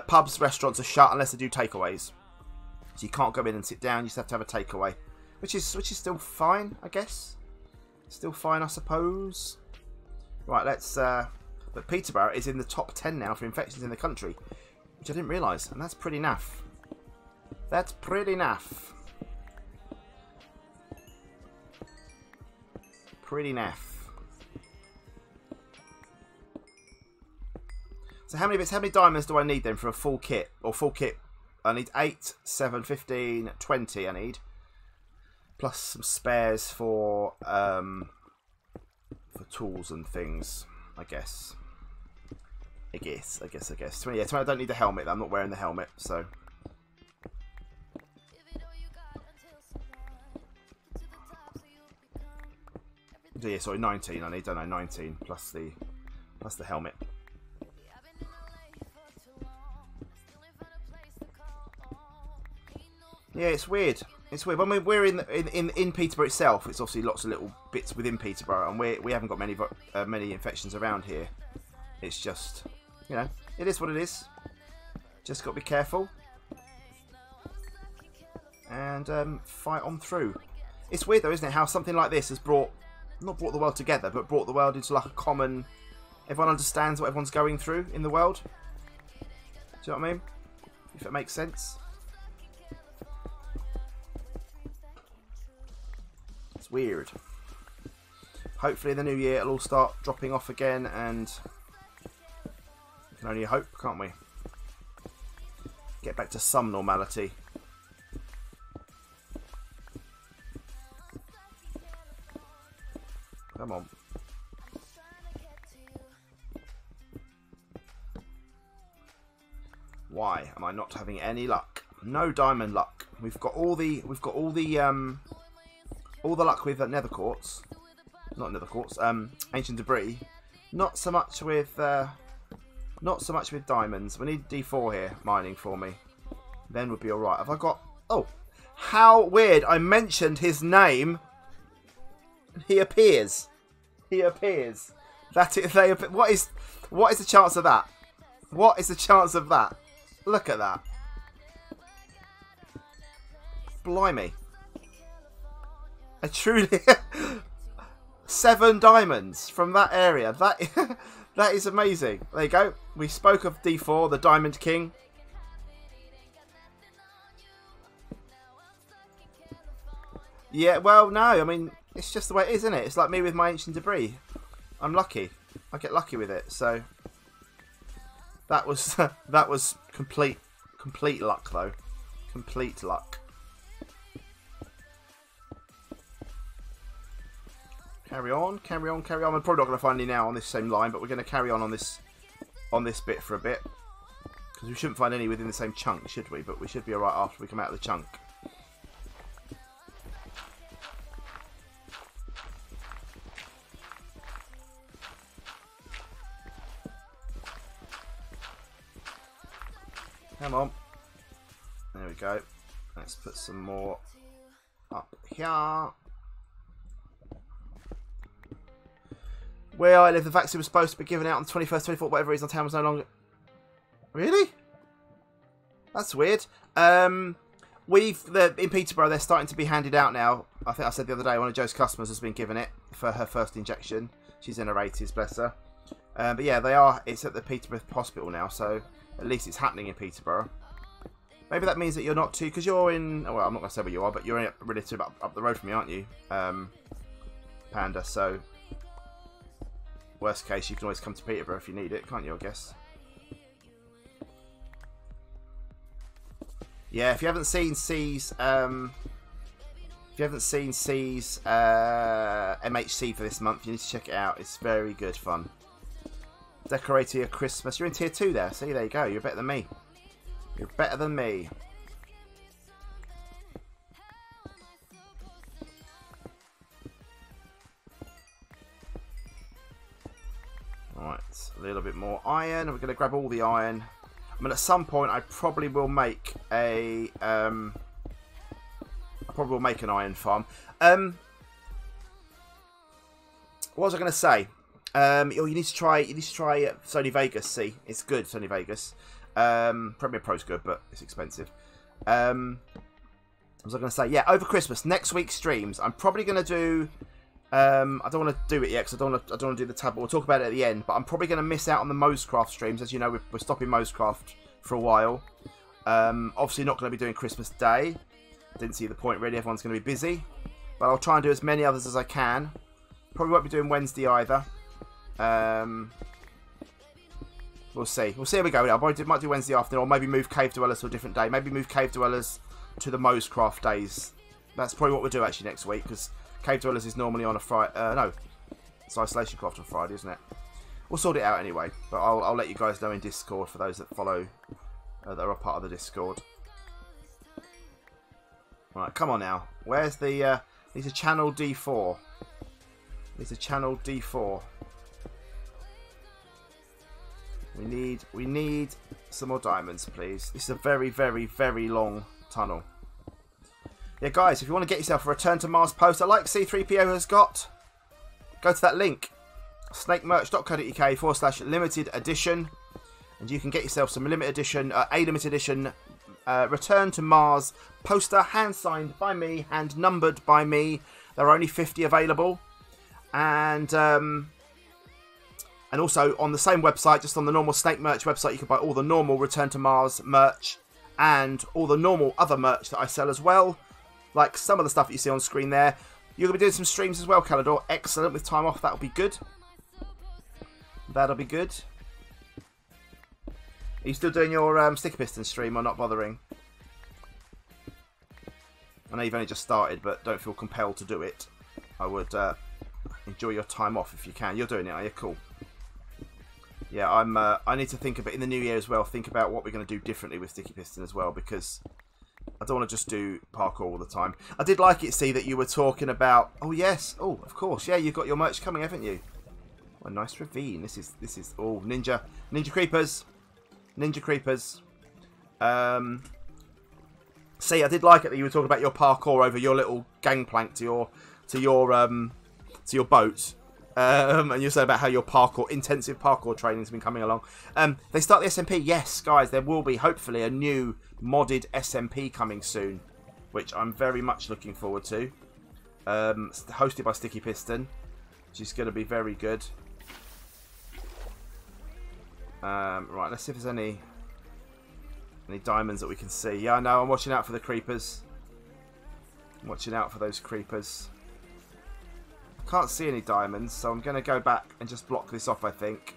Pubs, restaurants are shut unless they do takeaways, so you can't go in and sit down. You just have to have a takeaway, which is still fine, I guess. Still fine, I suppose. Right, let's. But Peterborough is in the top 10 now for infections in the country, which I didn't realise, and that's pretty naff. That's pretty naff. Pretty naff. So how many diamonds do I need then for a full kit? Or full kit, I need 8, 7, 15, 20 I need. Plus some spares for tools and things, I guess. I guess. 20, yeah, 20, I don't need the helmet, I'm not wearing the helmet, so. Yeah, sorry, 19 I need, don't I? 19 plus the... That's the helmet. Yeah, it's weird. It's weird. When we're in Peterborough itself, it's obviously lots of little bits within Peterborough, and we haven't got many infections around here. It's just, you know, it is what it is. Just got to be careful and fight on through. It's weird though, isn't it? How something like this has not brought the world together, but brought the world into like a common. Everyone understands what everyone's going through in the world. Do you know what I mean? If it makes sense. It's weird. Hopefully in the new year it'll all start dropping off again, and we can only hope, can't we? Get back to some normality. Come on. Why am I not having any luck? No diamond luck. We've got all the luck with nether quartz. Not nether quartz. Ancient debris. Not so much with diamonds. We need D4 here mining for me. Then would be all right. Have I got? Oh, how weird! I mentioned his name. He appears. He appears. That it. They. What is the chance of that? What is the chance of that? Look at that. Blimey. I truly. 7 diamonds from that area. That. That is amazing. There you go. We spoke of D4, the Diamond King. Yeah, well, no. I mean, it's just the way it is, isn't it? It's like me with my ancient debris. I'm lucky. I get lucky with it. So that was that was complete luck, though. Complete luck. Carry on, carry on, carry on. I'm probably not going to find any now on this same line, but we're going to carry on this bit for a bit. Because we shouldn't find any within the same chunk, should we? But we should be alright after we come out of the chunk. Come on. There we go. Let's put some more up here. Where I live, the vaccine was supposed to be given out on the 21st, 24th, whatever reason, the town was no longer... Really? That's weird. In Peterborough, they're starting to be handed out now. I think I said the other day, one of Joe's customers has been given it for her first injection. She's in her 80s, bless her. But yeah, they are. It's at the Peterborough Hospital now, so at least it's happening in Peterborough. Maybe that means that you're not too... Because you're in... Well, I'm not going to say where you are, but you're in relative up the road from me, aren't you? Panda, so... Worst case, you can always come to Peterborough if you need it, can't you, I guess? Yeah, if you haven't seen C's, MHC for this month, you need to check it out. It's very good fun. Decorator your Christmas. You're in tier 2 there. See, there you go. You're better than me. You're better than me. Right, a little bit more iron. We're going to grab all the iron. I mean, at some point, I probably will make a. I probably will make an iron farm. What was I going to say? You need to try. You need to try Sony Vegas. See, it's good. Sony Vegas. Premier Pro's good, but it's expensive. What was I going to say? Yeah, over Christmas, next week's streams, I'm probably going to do. I don't want to do it yet because I don't want to do the tab, but we'll talk about it at the end. But I'm probably going to miss out on the Mosecraft streams. As you know, we're stopping Mosecraft for a while. Obviously not going to be doing Christmas Day. Didn't see the point really. Everyone's going to be busy. But I'll try and do as many others as I can. Probably won't be doing Wednesday either. We'll see. We'll see how we go. I might do Wednesday afternoon, or maybe move Cave Dwellers to a different day. Maybe move Cave Dwellers to the Mosecraft days. That's probably what we'll do actually next week, because... Cave Dwellers is normally on a Friday. No, it's IsolationCraft on Friday, isn't it? We'll sort it out anyway, but I'll let you guys know in Discord for those that follow, that are a part of the Discord. Right, come on now. Where's the... These are channel D4. These are channel D4. We need some more diamonds, please. This is a very, very, very long tunnel. Yeah, guys, if you want to get yourself a Return to Mars poster like C3PO has got, go to that link, snakemerch.co.uk/limited edition, and you can get yourself some limited edition, a limited edition Return to Mars poster, hand signed by me, hand numbered by me. There are only 50 available, and also on the same website, just on the normal Snake Merch website, you can buy all the normal Return to Mars merch and all the normal other merch that I sell as well, like some of the stuff that you see on screen there. You're going to be doing some streams as well, Calidor. Excellent. With time off, that'll be good. That'll be good. Are you still doing your Sticky Piston stream or not bothering? I know you've only just started, but don't feel compelled to do it. I would enjoy your time off if you can. You're doing it, are you? Cool. Yeah, I'm. I need to think about, in the new year as well, think about what we're going to do differently with Sticky Piston as well, because I don't want to just do parkour all the time. I did like it, see, that you were talking about... Oh, yes. Oh, of course. Yeah, you've got your merch coming, haven't you? Oh, a nice ravine. This is... Oh, ninja. Ninja creepers. Ninja creepers. See, I did like it that you were talking about your parkour over your little gangplank to your boat. And you said about how your parkour, intensive parkour training has been coming along. They start the SMP. Yes, guys, there will be hopefully a new modded SMP coming soon, which I'm very much looking forward to. Hosted by Sticky Piston, which is going to be very good. Right, let's see if there's any diamonds that we can see. Yeah, I know, I'm watching out for the creepers. I'm watching out for those creepers. Can't see any diamonds, so I'm going to go back and just block this off, I think.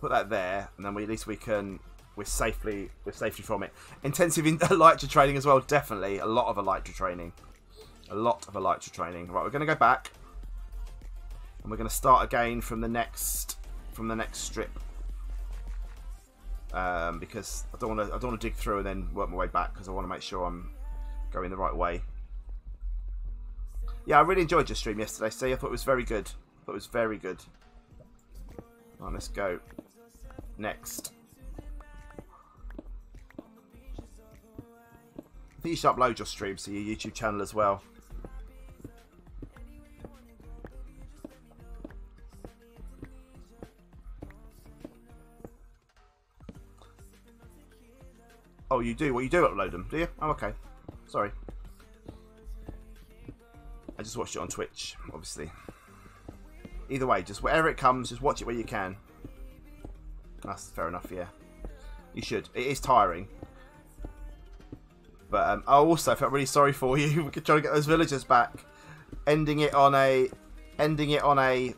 Put that there, and then we, at least we can... We're safely from it. Intensive elytra training as well, definitely. A lot of elytra training. A lot of elytra training. Right, we're going to go back. And we're going to start again from the next strip. Because I don't want to dig through and then work my way back, because I want to make sure I'm going the right way. Yeah, I really enjoyed your stream yesterday, see? I thought it was very good. I thought it was very good. Right, let's go. Next. I think you should upload your streams to your YouTube channel as well. Oh, you do? Well, you do upload them, do you? Oh, okay. Sorry. I just watched it on Twitch, obviously. Either way, just wherever it comes, just watch it where you can. That's fair enough, yeah. You should. It is tiring. But I also felt really sorry for you. We could try to get those villagers back. Ending it on a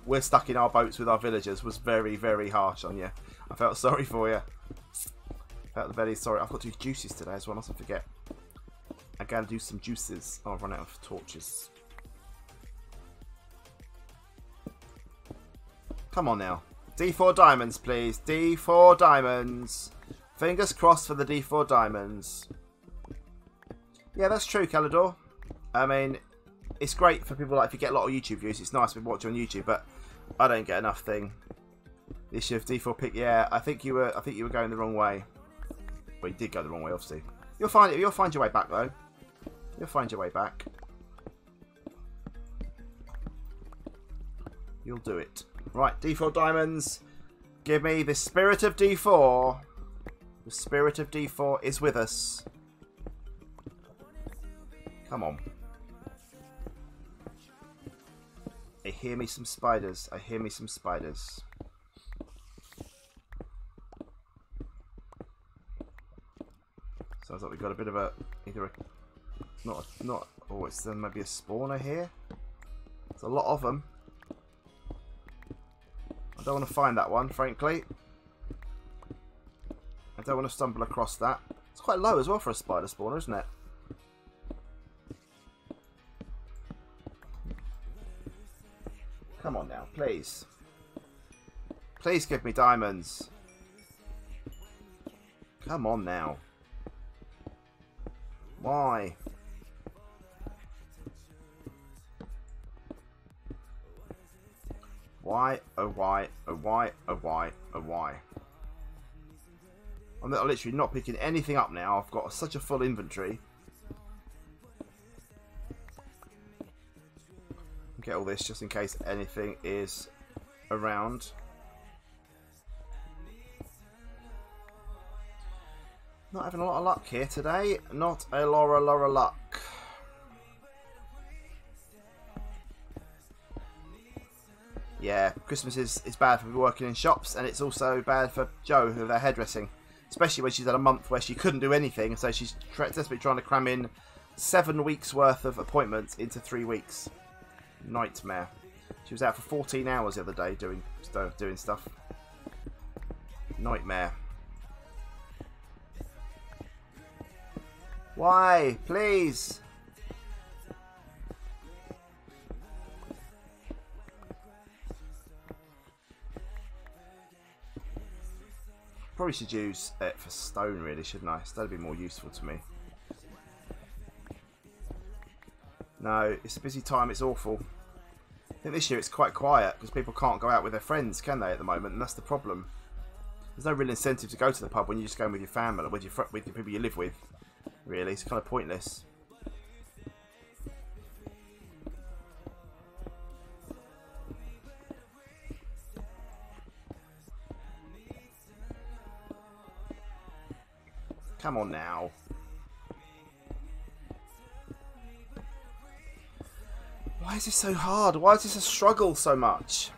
we're stuck in our boats with our villagers was very, very harsh on you. I felt sorry for you. Felt very sorry. I've got to do juices today as well, not to forget. I gotta do some juices. Oh, I've run out of torches. Come on now. D4 diamonds, please. D4 diamonds. Fingers crossed for the D4 diamonds. Yeah, that's true, Calidor. I mean, it's great for people like, if you get a lot of YouTube views, it's nice to watch on YouTube, but I don't get enough thing. The issue of D4 pick, yeah, I think you were going the wrong way. Well, you did go the wrong way, obviously. You'll find your way back though. You'll find your way back. You'll do it. Right, D4 diamonds. Give me the spirit of D4. The spirit of D4 is with us. Come on. I hear me some spiders. I hear me some spiders. Sounds like we've got a bit of a... Oh, it's then maybe a spawner here. There's a lot of them. I don't want to find that one, frankly. I don't want to stumble across that. It's quite low as well for a spider spawner, isn't it? Come on now, please. Please give me diamonds. Come on now. Why? Why, oh why, oh why, oh why, oh why? I'm literally not picking anything up now. I've got such a full inventory. Get all this just in case anything is around. Not having a lot of luck here today. Not a Laura luck. Yeah, Christmas is bad for working in shops, and it's also bad for Jo with her hairdressing. Especially when she's had a month where she couldn't do anything, so she's desperately trying to cram in 7 weeks worth of appointments into 3 weeks. Nightmare. She was out for 14 hours the other day doing stuff. Nightmare. Why? Please! Probably should use it for stone really, shouldn't I? That'd be more useful to me. No, it's a busy time, it's awful. I think this year it's quite quiet because people can't go out with their friends, can they, at the moment? And that's the problem. There's no real incentive to go to the pub when you're just going with your family, with the people you live with. Really, it's kind of pointless. Come on now. Why is this so hard? Why is this a struggle so much?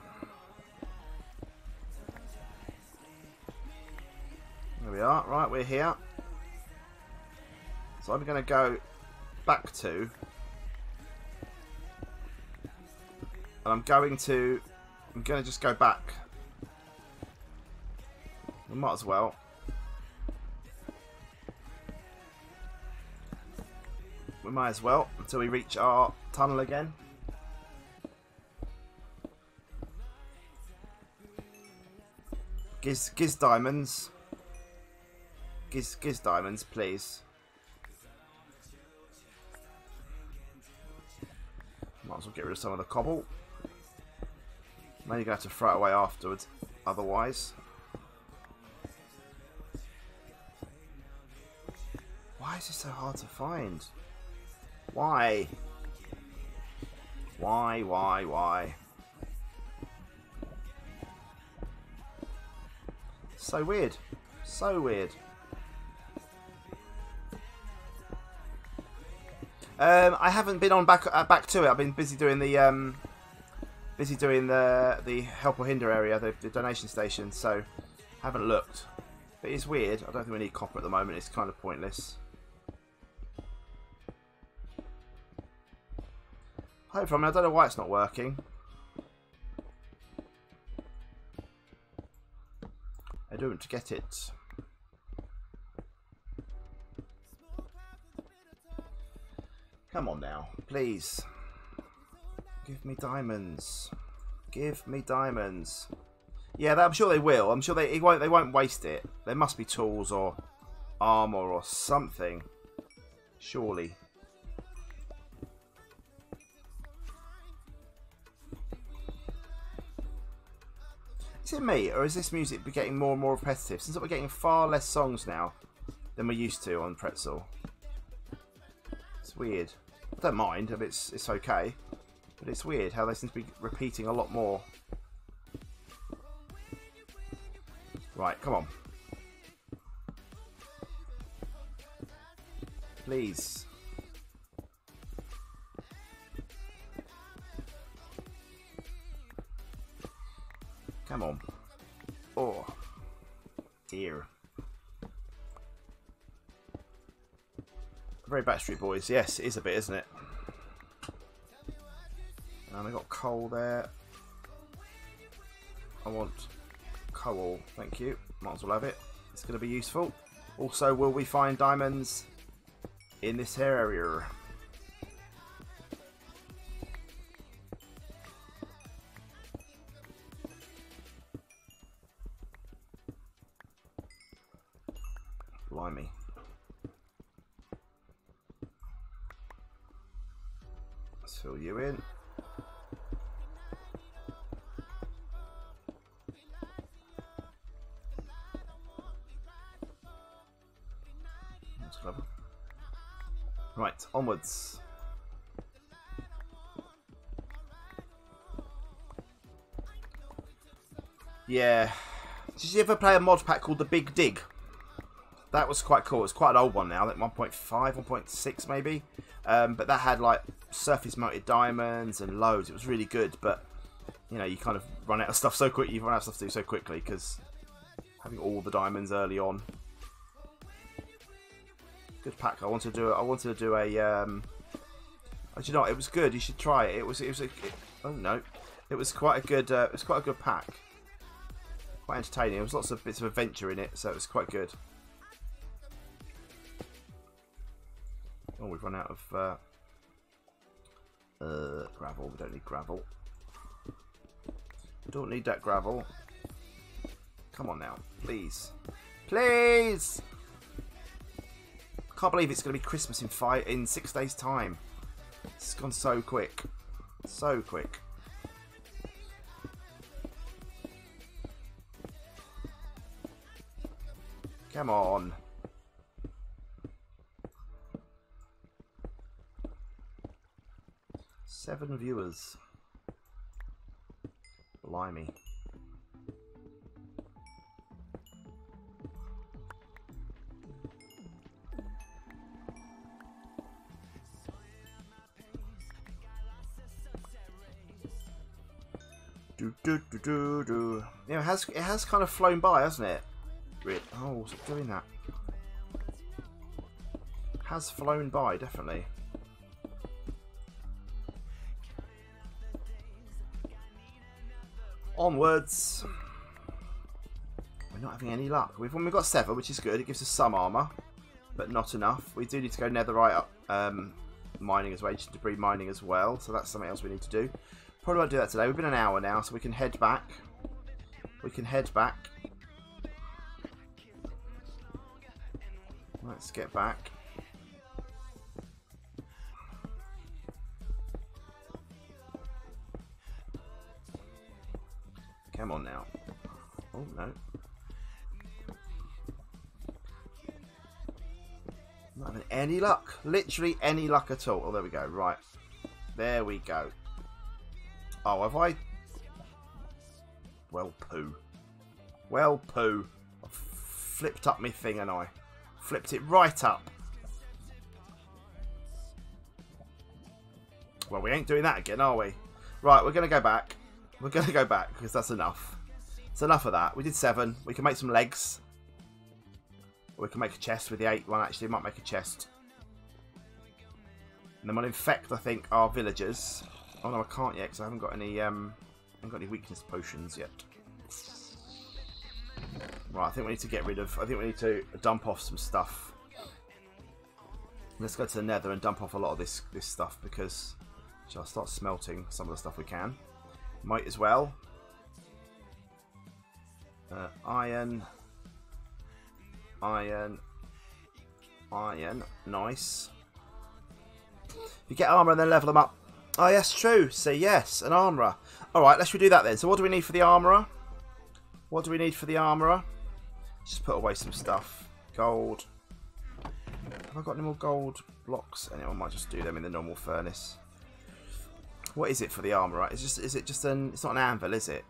There we are. Right, we're here. So I'm going to go back to... And I'm going to just go back. We might as well. We might as well until we reach our tunnel again. Giz diamonds. Giz diamonds, please. Might as well get rid of some of the cobble. Maybe you're going to have to throw it away afterwards, otherwise. Why is this so hard to find? Why? Why? So weird. So weird. I haven't been on back to it. I've been busy doing the help or hinder area, the donation station. So haven't looked. But it's weird. I don't think we need copper at the moment. It's kind of pointless. Hopefully, I don't know why it's not working. I don't get it. Come on now, please. Give me diamonds. Give me diamonds. Yeah, I'm sure they will. I'm sure they won't waste it. There must be tools or armor or something. Surely. Is it me, or is this music getting more and more repetitive? Since we're getting far less songs now than we used to on Pretzel. It's weird. I don't mind if it's okay, but it's weird how they seem to be repeating a lot more. Right, come on. Please. Come on. Oh, dear. Very Backstreet Boys. Yes, it is a bit, isn't it? And I got coal there. I want coal. Thank you. Might as well have it. It's going to be useful. Also, will we find diamonds in this area? Fill you in. Clever. Right, onwards. Yeah. Did you ever play a mod pack called The Big Dig? That was quite cool. It's quite an old one now. I think 1.5, 1.6 maybe. But that had like surface mounted diamonds and loads. It was really good, but you know, you kind of run out of stuff so quick. You run out of stuff to do so quickly because having all the diamonds early on. Good pack. I wanted to do a. Do you know what? It was good. You should try it. It was quite a good pack. Quite entertaining. There was lots of bits of adventure in it, so it was quite good. Oh, we've run out of gravel. We don't need gravel. We don't need that gravel. Come on now, please, please. I can't believe it's going to be Christmas in 6 days' time. It's gone so quick, so quick. Come on. Seven viewers. Blimey. Do, do, do, do, do. You know, it has kind of flown by, hasn't it? Oh, stop doing that. Has flown by, definitely. Onwards. We're not having any luck. We've got seven, which is good. It gives us some armor, but not enough. We do need to go netherite up mining as well, ancient debris mining as well. So that's something else we need to do. Probably won't do that today. We've been an hour now, so we can head back. Let's get back. Come on now. Oh no. Not having any luck. Literally any luck at all. Oh, there we go. Right. There we go. Oh, have I? Well, poo. Well, poo. I flipped up my thing and I flipped it right up. Well, we ain't doing that again, are we? Right, we're going to go back. We're going to go back because that's enough. It's enough of that. We did seven. We can make some legs. We can make a chest with the 8 one, actually. We might make a chest. And then we'll infect, I think, our villagers. Oh no, I can't yet because I haven't got any weakness potions yet. Right, I think we need to get rid of. I think we need to dump off some stuff. Let's go to the Nether and dump off a lot of this stuff because shall I start smelting some of the stuff we can. Might as well. Iron. Nice. You get armor and then level them up. Oh, yes, true. So, yes, an armourer. All right, let's redo that then. So, what do we need for the armourer? Just put away some stuff. Gold. Have I got any more gold blocks? Anyway, I might just do them in the normal furnace. What is it for the armourer? It's not an anvil, is it?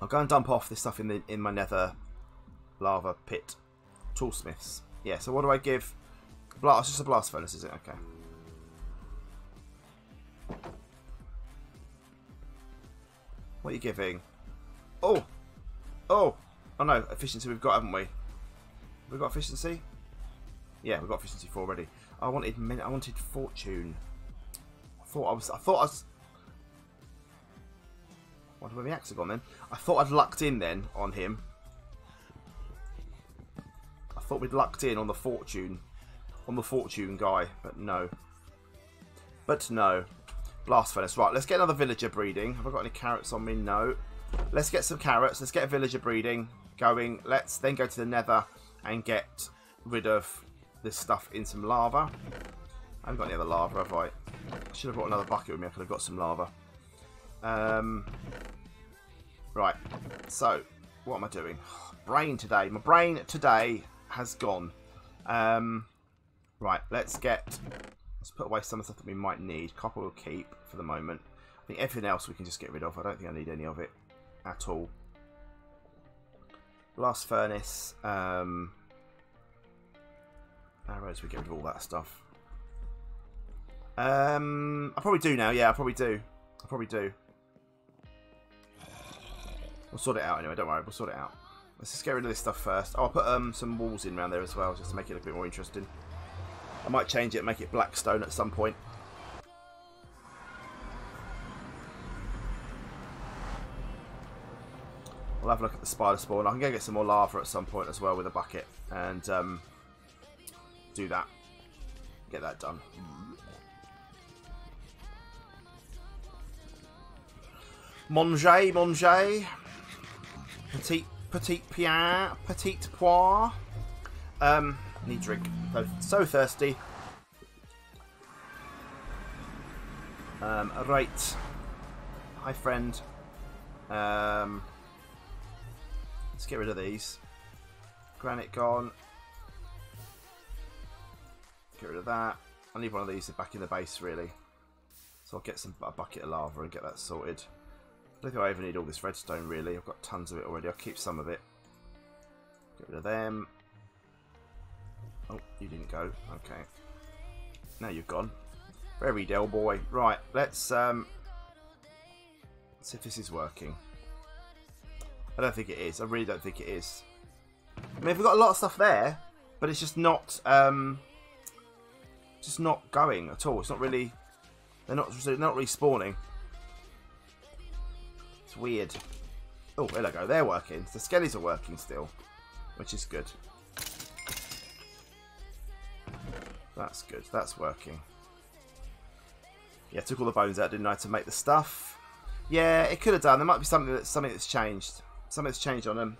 I'll go and dump off this stuff in my Nether lava pit. Toolsmiths. Yeah, so what do I give? It's just a blast furnace, is it? Okay. What are you giving? Oh no, efficiency we've got, haven't we? We've got efficiency? Yeah, we've got efficiency 4 already. I wanted fortune. I thought I was what about the axe gone then? I thought I'd lucked in then on him. I thought we'd lucked in on the fortune. On the fortune guy, but no. Blast furnace. Right, let's get another villager breeding. Have I got any carrots on me? No. Let's get some carrots. Let's get villager breeding going. Let's then go to the Nether and get rid of this stuff in some lava. I haven't got any other lava, have I? I should have brought another bucket with me. I could have got some lava. Right. So, what am I doing? brain today. My brain today has gone. Right, let's put away some of the stuff that we might need. Copper we'll keep for the moment. I think everything else we can just get rid of. I don't think I need any of it at all. Blast furnace. Arrows, we get rid of all that stuff. I probably do now. Yeah, I probably do. I probably do. We'll sort it out anyway. Don't worry. We'll sort it out. Let's just get rid of this stuff first. Oh, I'll put some walls in around there as well, just to make it a bit more interesting. I might change it, make it blackstone at some point. I'll have a look at the spider spawn. I can go get some more lava at some point as well with a bucket and do that. Get that done. Manger, manger. Petit pia, petit pois. Need drink. So thirsty. Right. Hi, friend. Let's get rid of these. Granite gone. Get rid of that. I need one of these back in the base, really. So I'll get a bucket of lava and get that sorted. I don't think I even need all this redstone, really. I've got tons of it already. I'll keep some of it. Get rid of them. Oh, you didn't go. Okay. Now you've gone. Very Del boy. Right, let's see if this is working. I don't think it is. I really don't think it is. I mean, we've got a lot of stuff there, but it's just not going at all. It's not really. They're not really spawning. Weird. Oh, there we go. They're working. The skellies are working still, which is good. That's good. That's working. Yeah, took all the bones out, didn't I, to make the stuff? Yeah, it could have done. There might be something that's changed. Something that's changed on them.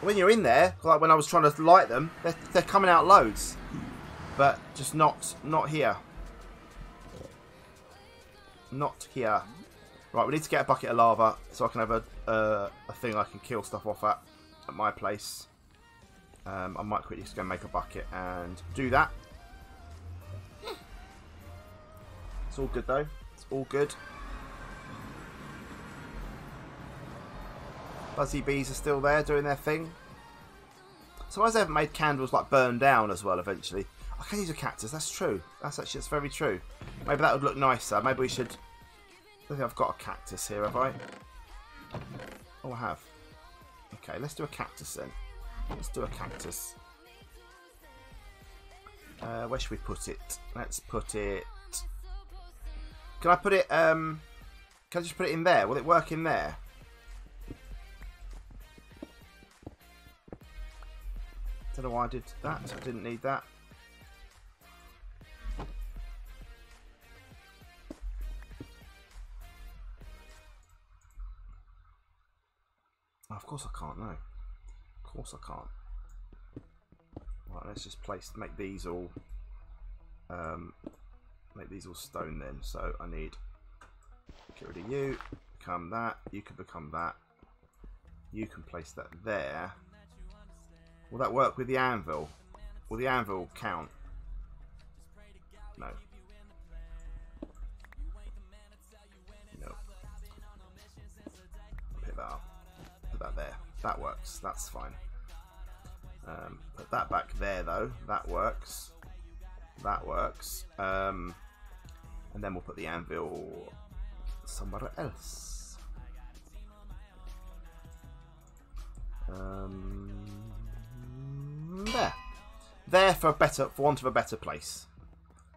When you're in there, like when I was trying to light them, they're coming out loads, but just not here. Not here. Right, we need to get a bucket of lava so I can have a thing I can kill stuff off at my place. I might quickly just go and make a bucket and do that. It's all good though. It's all good. Buzzy bees are still there doing their thing. So I haven't made candles like burn down as well eventually. I can use a cactus. That's true. That's very true. Maybe that would look nicer. Maybe we should... I don't think I've got a cactus here, have I? Oh, I have. Okay, let's do a cactus then. Let's do a cactus. Where should we put it? Let's put it... Can I put it... Can I just put it in there? Will it work in there? Don't know why I did that. I didn't need that. Of course I can't, no. Of course I can't. Right, let's just make these all stone then. So I need get rid of you, become that, you can become that. You can place that there. Will that work with the anvil? Will the anvil count? No. No. Pick that up. That there, that works, that's fine. Put that back there though, that works, that works. And then we'll put the anvil somewhere else. There for want of a better place.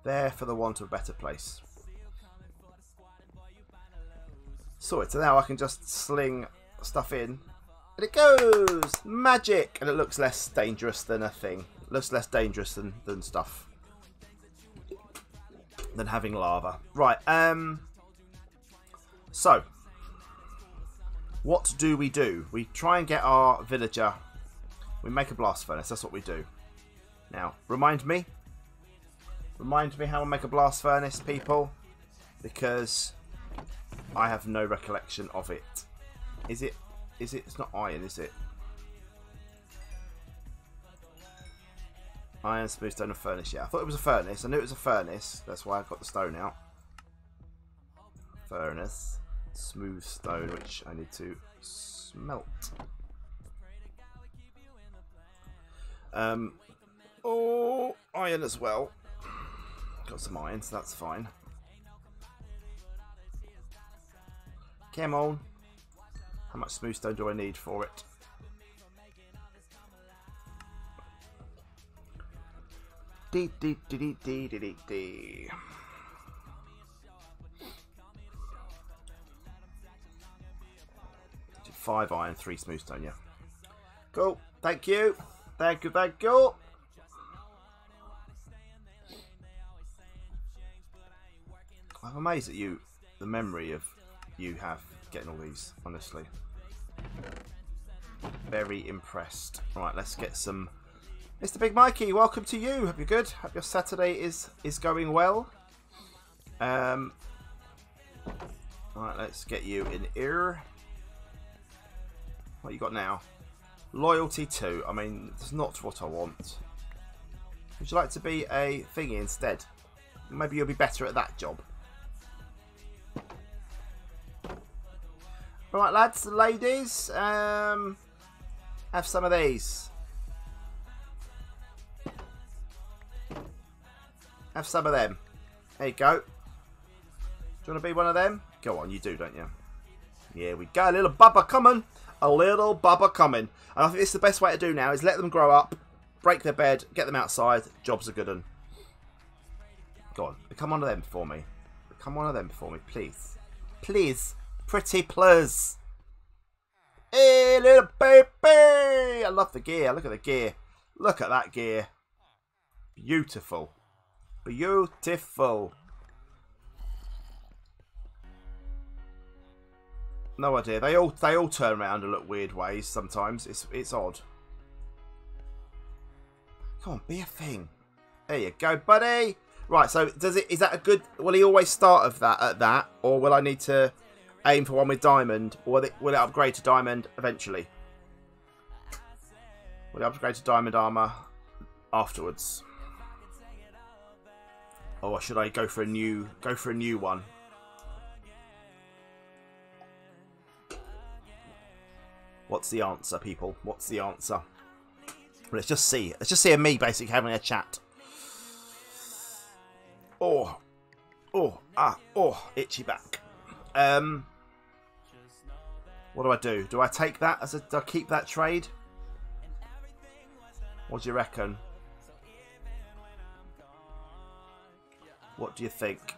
There for the want of a better place. So now I can just sling stuff in. And it goes! Magic! And it looks less dangerous than a thing. It looks less dangerous than stuff. Than having lava. Right, so. What do? We try and get our villager. We make a blast furnace. That's what we do. Now, remind me. Remind me how we make a blast furnace, people. Because I have no recollection of it. Is it Is it? It's not iron, is it? Iron, smooth stone, and furnace. Yeah, I thought it was a furnace. I knew it was a furnace. That's why I got the stone out. Furnace, smooth stone, which I need to smelt. Oh, iron as well. Got some iron, so that's fine. Come on. How much smooth stone do I need for it? Dee dee dee dee dee dee dee dee. Five iron, 3 smooth stone, yeah. Cool, thank you. Thank you, thank you. I'm amazed at you, the memory of you have getting all these, honestly. Very impressed. Right, let's get some... Mr. Big Mikey, welcome to you. Hope you're good. Hope your Saturday is going well. Right, let's get you in here. What you got now? Loyalty 2. I mean, that's not what I want. Would you like to be a thingy instead? Maybe you'll be better at that job. Right, lads and ladies, have some of these. Have some of them. There you go. Do you want to be one of them? Go on, you do, don't you? Yeah, we go. A little bubba coming. A little bubba coming. And I think this is the best way to do now is let them grow up, break their bed, get them outside. Job's a good one. Go on, become one of them for me. Become one of them for me, please. Please. Pretty plus. Hey, little baby! I love the gear. Look at the gear. Look at that gear. Beautiful. Beautiful. No idea. They all turn around and look weird ways sometimes. It's odd. Come on, be a thing. There you go, buddy. Right. So does it? Is that a good? Will he always start of that at that, or will I need to? Aim for one with diamond, or will it upgrade to diamond eventually? Will it upgrade to diamond armor afterwards? Or should I go for a new one? What's the answer, people? What's the answer? Let's just see. Let's just see me basically having a chat. Oh, itchy back. What do? Do I take that as a? Do I keep that trade? What do you reckon? What do you think?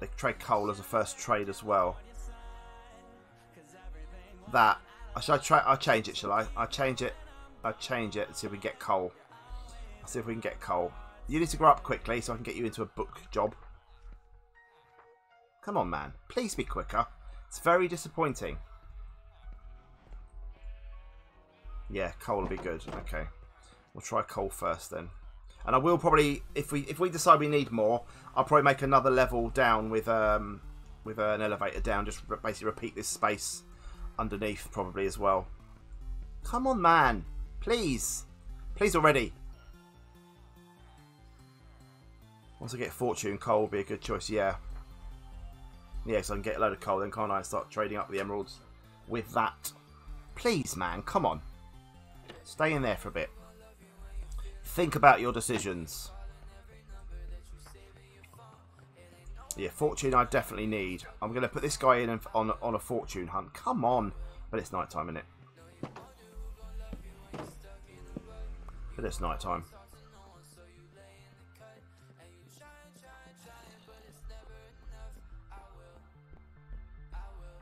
They trade coal as a first trade as well. That shall I try? I'll change it. Shall I? I'll change it. I'll change it. See if we can get coal. I'll see if we can get coal. You need to grow up quickly so I can get you into a book job. Come on, man. Please be quicker. It's very disappointing. Yeah, coal will be good. Okay, we'll try coal first then. And I will probably, if we decide we need more, I'll probably make another level down with an elevator down. Just basically repeat this space underneath probably as well. Come on, man. Please, please already. Once I get fortune, coal will be a good choice. Yeah. Yeah, so I can get a load of coal then, can't I? Start trading up the emeralds with that. Please, man, come on. Stay in there for a bit. Think about your decisions. Yeah, fortune I definitely need. I'm going to put this guy in on a fortune hunt. Come on. But it's night time, isn't it? But it's night time.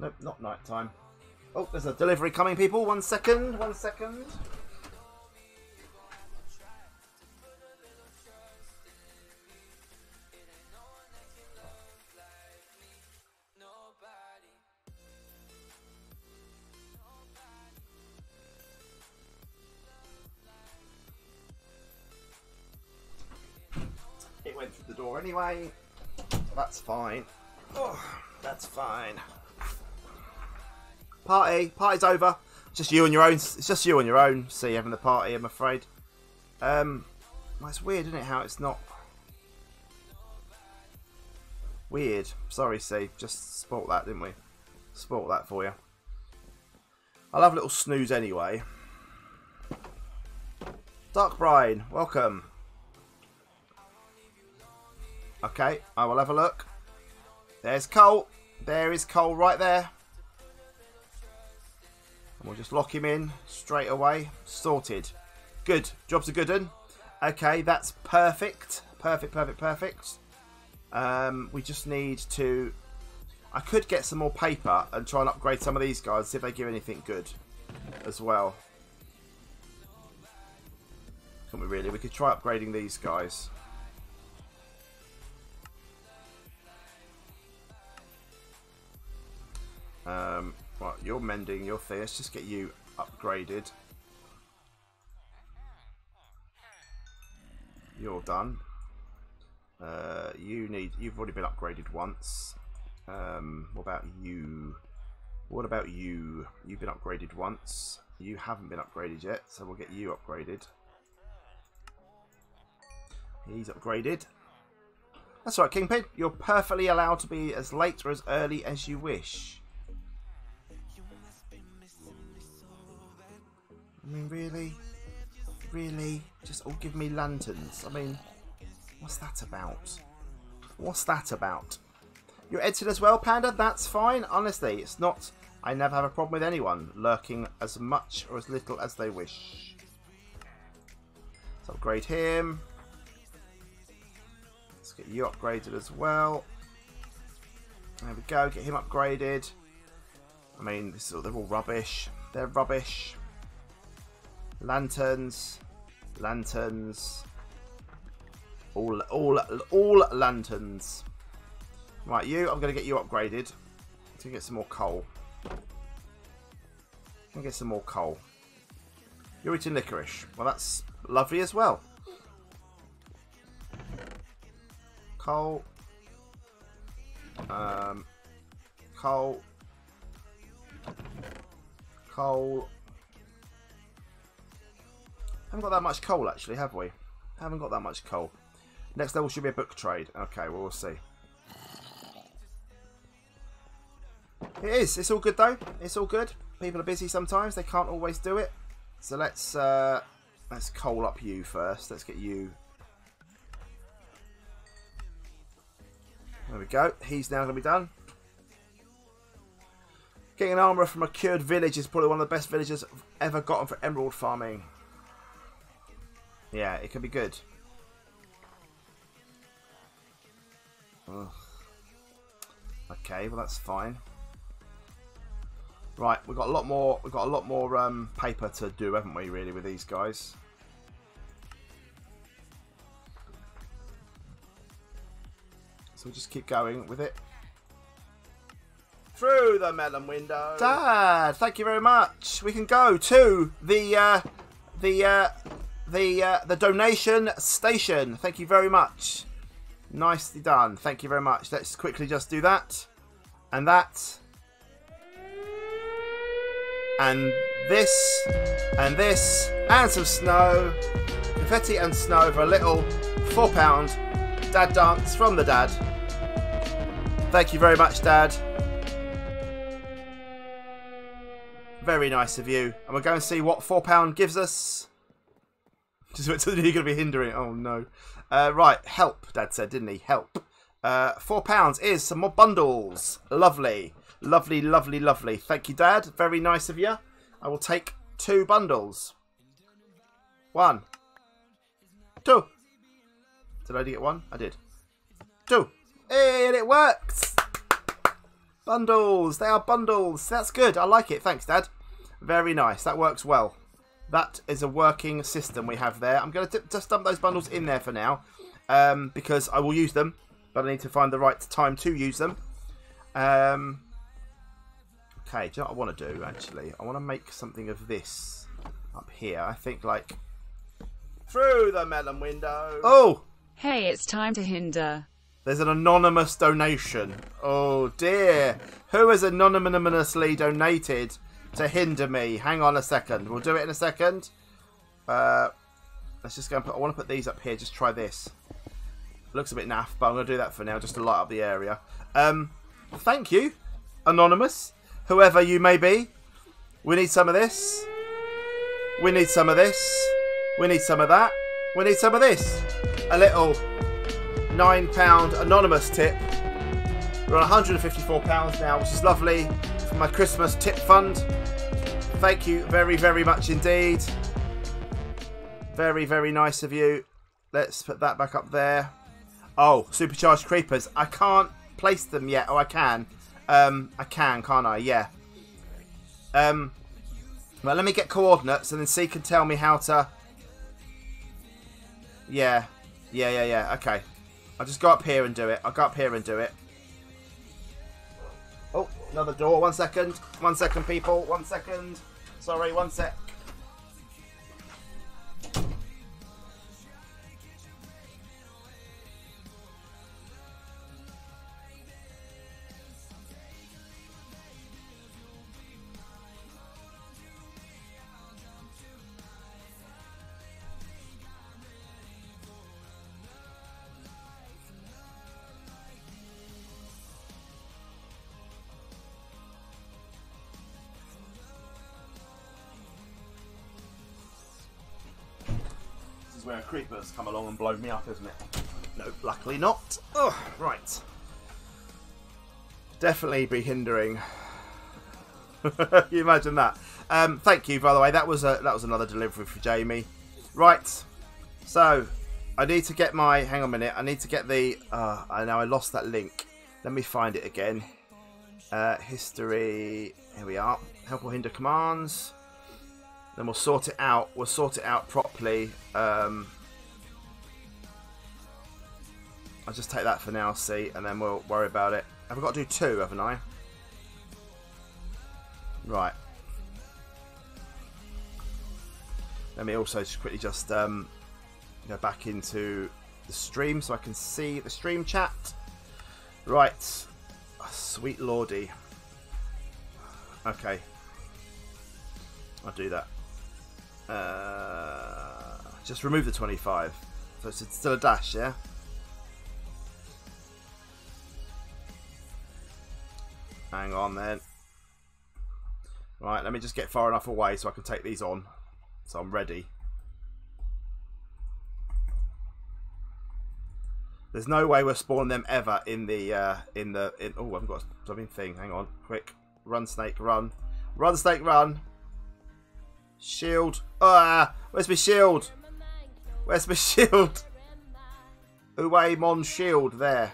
Nope, not night time. Oh, there's a delivery coming, people. 1 second, 1 second. It went through the door anyway. That's fine. Oh, that's fine. Party. Party's over. It's just you on your own. It's just you on your own. See, having the party, I'm afraid. Well, it's weird, isn't it, how it's not... Weird. Sorry, C. Just sport that, didn't we? Sport that for you. I'll have a little snooze anyway. Dark Brian, welcome. Okay, I will have a look. There's Cole. There is Cole right there. And we'll just lock him in straight away. Sorted. Good. Job's a good one. Okay, that's perfect. Perfect, perfect, perfect. We just need to... I could get some more paper and try and upgrade some of these guys, see if they give anything good as well. Can we really? We could try upgrading these guys. Right, you're mending your thing. Let's just get you upgraded. You're done. You need... You've already been upgraded once. What about you? What about you? You've been upgraded once. You haven't been upgraded yet, so we'll get you upgraded. He's upgraded. That's right, Kingpin. You're perfectly allowed to be as late or as early as you wish. I mean, really? Really? Just all give me lanterns. I mean, what's that about? What's that about? You're editing as well, Panda? That's fine. Honestly, it's not... I never have a problem with anyone lurking as much or as little as they wish. Let's upgrade him. Let's get you upgraded as well. There we go. Get him upgraded. I mean, this is all, they're all rubbish. They're rubbish. Lanterns. Lanterns. All lanterns. Right, you, I'm going to get you upgraded. To get some more coal. Can get some more coal. You're eating licorice. Well, that's lovely as well. Coal. Coal. Coal. Haven't got that much coal, actually, have we? Haven't got that much coal. Next level should be a book trade. Okay, well, we'll see. It is. It's all good, though. It's all good. People are busy sometimes. They can't always do it. So let's coal up you first. Let's get you. There we go. He's now going to be done. Getting an armourer from a cured village is probably one of the best villages I've ever gotten for emerald farming. Yeah, it could be good. Ugh. Okay, well that's fine. Right, we've got a lot more. We've got a lot more paper to do, haven't we? Really, with these guys. So we'll just keep going with it. Through the melon window. Dad, thank you very much. We can go to the donation station. Thank you very much. Nicely done. Thank you very much. Let's quickly just do that, and that. And this, and this, and some snow, confetti and snow for a little £4 dad dance from the dad. Thank you very much, Dad. Very nice of you. And we're going to see what £4 gives us. Just wait till you're going to be hindering. Oh no. Right, help, Dad said, didn't he? Help. £4 is some more bundles. Lovely. Lovely, lovely, lovely. Thank you, Dad. Very nice of you. I will take 2 bundles. 1. 2. Did I only get 1? I did. 2. Hey, and it works. Bundles. They are bundles. That's good. I like it. Thanks, Dad. Very nice. That works well. That is a working system we have there. I'm going to just dump those bundles in there for now because I will use them, but I need to find the right time to use them. Okay, do you know what I want to do, actually? I want to make something of this up here. I think, like, through the melon window. Oh! Hey, it's time to hinder. There's an anonymous donation. Oh dear. Who has anonymously donated to hinder me? Hang on a second. We'll do it in a second. Let's just go and put... I want to put these up here. Just try this. Looks a bit naff, but I'm going to do that for now just to light up the area. Thank you, Anonymous. Whoever you may be. We need some of this. We need some of this. We need some of that. We need some of this. A little... £9 anonymous tip. We're on £154 now, which is lovely for my Christmas tip fund. Thank you very, very much indeed. Very, very nice of you. Let's put that back up there. Oh, supercharged creepers. I can't place them yet. Oh, I can. I can, can't I? Yeah. Well, let me get coordinates and then C can tell me how to... Yeah. Okay. I'll just go up here and do it. Oh, another door. One second, people. Sorry, one sec. Where a creeper's come along and blown me up, isn't it? No, luckily not. Ugh, right. Definitely be hindering. You imagine that. Thank you, by the way. That was another delivery for Jamie. Right. So, I need to get my... Hang on a minute. I need to get the... I know I lost that link. Let me find it again. History. Here we are. Help or hinder commands. Then we'll sort it out. We'll sort it out properly. I'll just take that for now, see, and then we'll worry about it. I've got to do two, haven't I? Right. Let me also just quickly just go back into the stream so I can see the stream chat. Right. Oh, sweet lordy. Okay. I'll do that. Just remove the 25. So it's still a dash, yeah? Hang on then. Right, let me just get far enough away so I can take these on. So I'm ready. There's no way we're spawning them ever in the... oh, I've got something thing. Hang on. Quick. Run, snake, run. Run, snake, run. Shield. Where's my shield? Where's my shield? Away, mon shield there.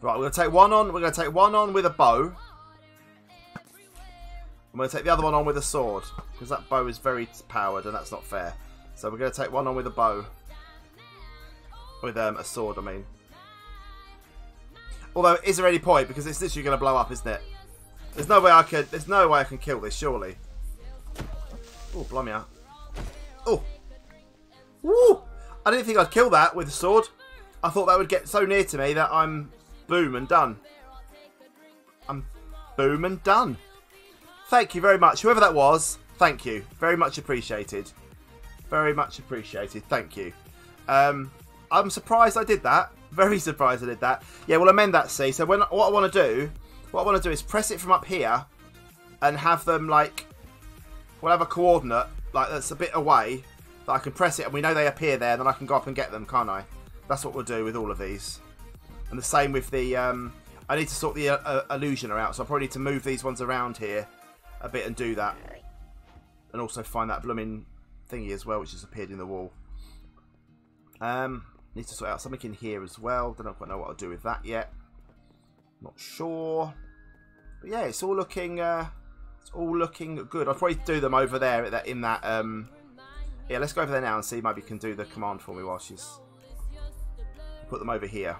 Right, we're going to take one on. We're going to take one on with a bow. I'm going to take the other one on with a sword. Because that bow is very powered and that's not fair. So we're going to take one on with a bow. With a sword, I mean. Although, is there any point? Because it's literally going to blow up, isn't it? There's no way I can. There's no way I can kill this, surely. Oh, blimey! Oh, woo! I didn't think I'd kill that with a sword. I thought that would get so near to me that I'm boom and done. Thank you very much, whoever that was. Thank you, very much appreciated. Thank you. I'm surprised I did that. Very surprised I did that. Yeah, we'll amend that. See, so when what I want to do. What I want to do is press it from up here and have them, like, we'll have a coordinate, like, that's a bit away, that I can press it and we know they appear there, then I can go up and get them, can't I? That's what we'll do with all of these. And the same with the, I need to sort the illusioner out, so I probably need to move these ones around here a bit and do that. And also find that blooming thingy as well, which has appeared in the wall. Need to sort out something in here as well. Don't quite know what I'll do with that yet. Not sure, but yeah, it's all looking good. I'll probably do them over there in that. Yeah, let's go over there now and see. Maybe you can do the command for me while she's put them over here.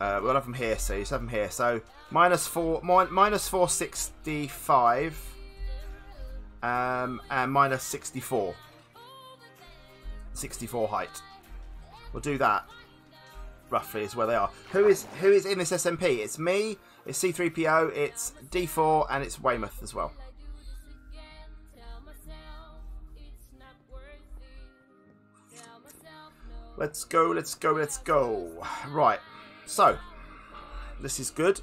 We'll have them here. So you have them here. So minus 4, minus 465. and minus 64. 64 height. We'll do that. Roughly is where they are. Who is in this SMP? It's me, it's SeaThreePeeO, it's D4, and it's Weymouth as well. Let's go, let's go, let's go. Right, so this is good.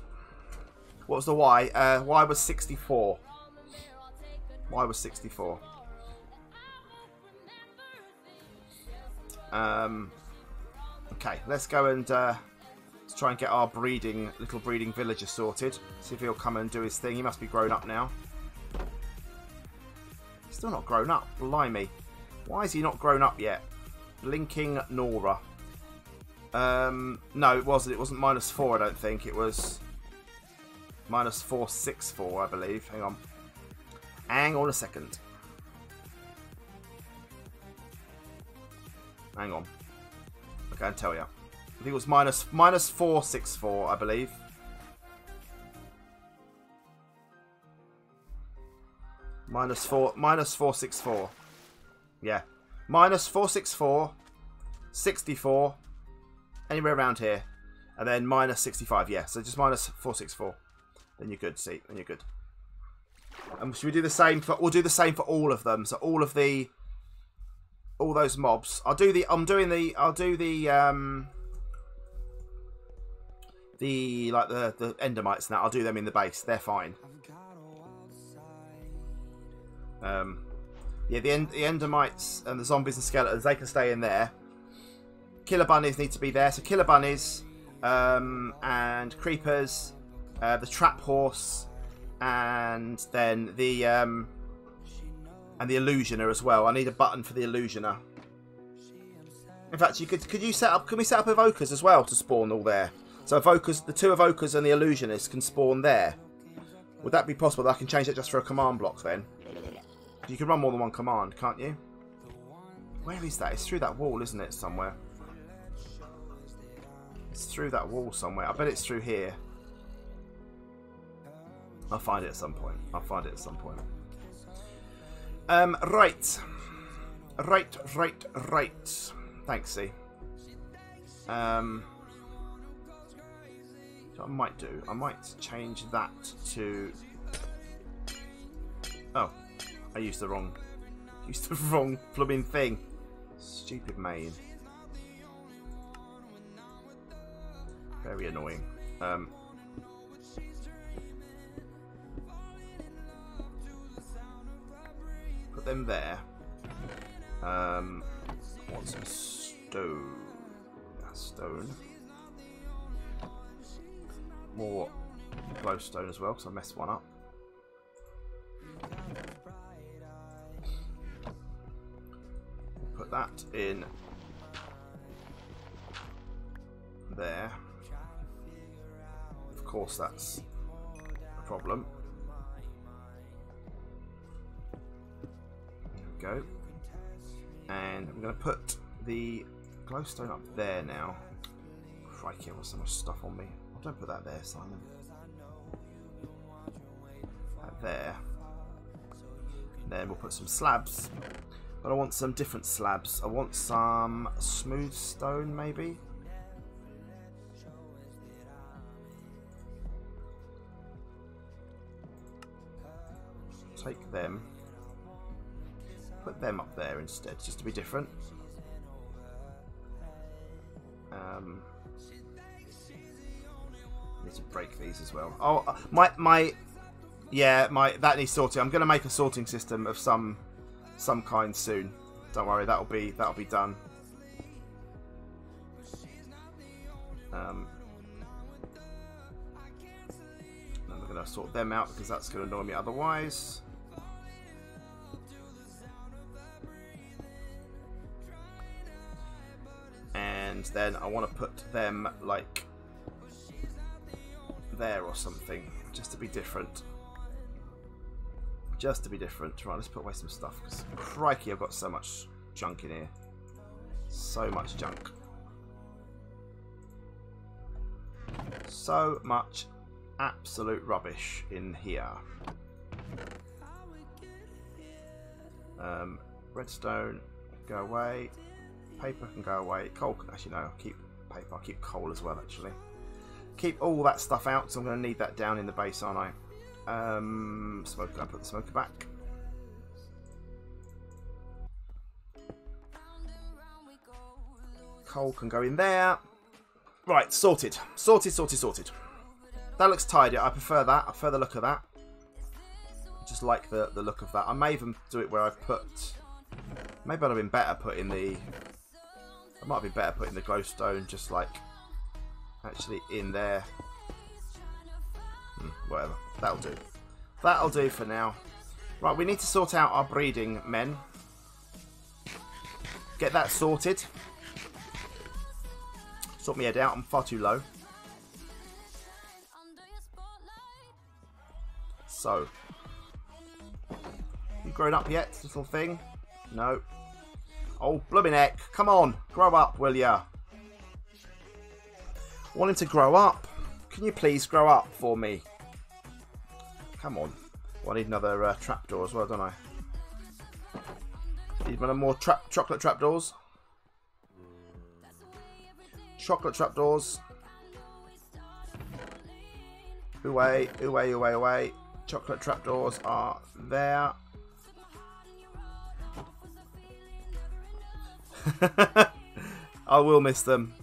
What was the Y? Y was 64. Y was 64. Okay, let's go and let's try and get our little breeding villager sorted. See if he'll come and do his thing. He must be grown up now. Still not grown up. Blimey. Why is he not grown up yet? Blinking Nora. No, it wasn't. It wasn't minus 4, I don't think. It was minus 464, I believe. Hang on. Hang on a second. Hang on. I can't tell you. I think it was minus 464, I believe. Minus 464. Yeah. Minus 464, 64, anywhere around here, and then minus 65. Yeah, so just minus 464. Then you're good. See, then you're good. And should we do the same for? We'll do the same for all of them. So all those mobs. I'll do the endermites now. I'll do them in the base. They're fine. Yeah, the endermites and the zombies and skeletons, they can stay in there. Killer bunnies need to be there. So killer bunnies and creepers, the trap horse, and then the illusioner as well. I need a button for the illusioner. In fact, can we set up evokers as well to spawn all there? So evokers, the two evokers and the illusionist can spawn there. Would that be possible? I can change it just for a command block then. You can run more than one command, can't you? Where is that? It's through that wall, isn't it, somewhere? It's through that wall somewhere. I bet it's through here. I'll find it at some point. I'll find it at some point. Right. Thanks, C. So I might change that to... Oh. I used the wrong plumbing thing. Stupid main. Very annoying. Put them there. I want some stone. Stone. More glowstone as well, because I messed one up. Put that in there. Of course, that's a problem. There we go. And I'm going to put the glowstone up there now. Crikey, I've got so much stuff on me. Oh, don't put that there, Simon. That there. And then we'll put some slabs. But I want some different slabs. I want some smooth stone, maybe. Take them. Put them up there instead, just to be different. Need to break these as well. Oh, that needs sorting. I'm going to make a sorting system of some kind soon. Don't worry, that'll be done. And we're gonna sort them out because that's gonna annoy me otherwise. And then I want to put them like there or something, just to be different. Just to be different. Right, let's put away some stuff. Because crikey, I've got so much junk in here. So much junk. So much absolute rubbish in here. Redstone, go away. Paper can go away. Coal can actually, no, I'll keep paper. I'll keep coal as well, actually. Keep all that stuff out, so I'm going to need that down in the base, aren't I? Smoker, I'll put the smoker back. Coal can go in there. Right, sorted. Sorted, sorted, sorted. That looks tidy. I prefer that. I prefer the look of that. I just like the look of that. I may even do it where I put... Maybe I'd have been better putting the... I might have been better putting the glowstone just like... Actually in there. Whatever. That'll do. That'll do for now. Right, we need to sort out our breeding men. Get that sorted. Sort me head out. I'm far too low. So, you grown up yet, little thing? No. Oh, blooming heck. Come on. Grow up, will ya? Wanting to grow up. Can you please grow up for me? Come on. Well, I need another trapdoor as well, don't I? Need one of more chocolate trapdoors. Chocolate trapdoors. Away, away, away, away. Chocolate trapdoors are there. I will miss them.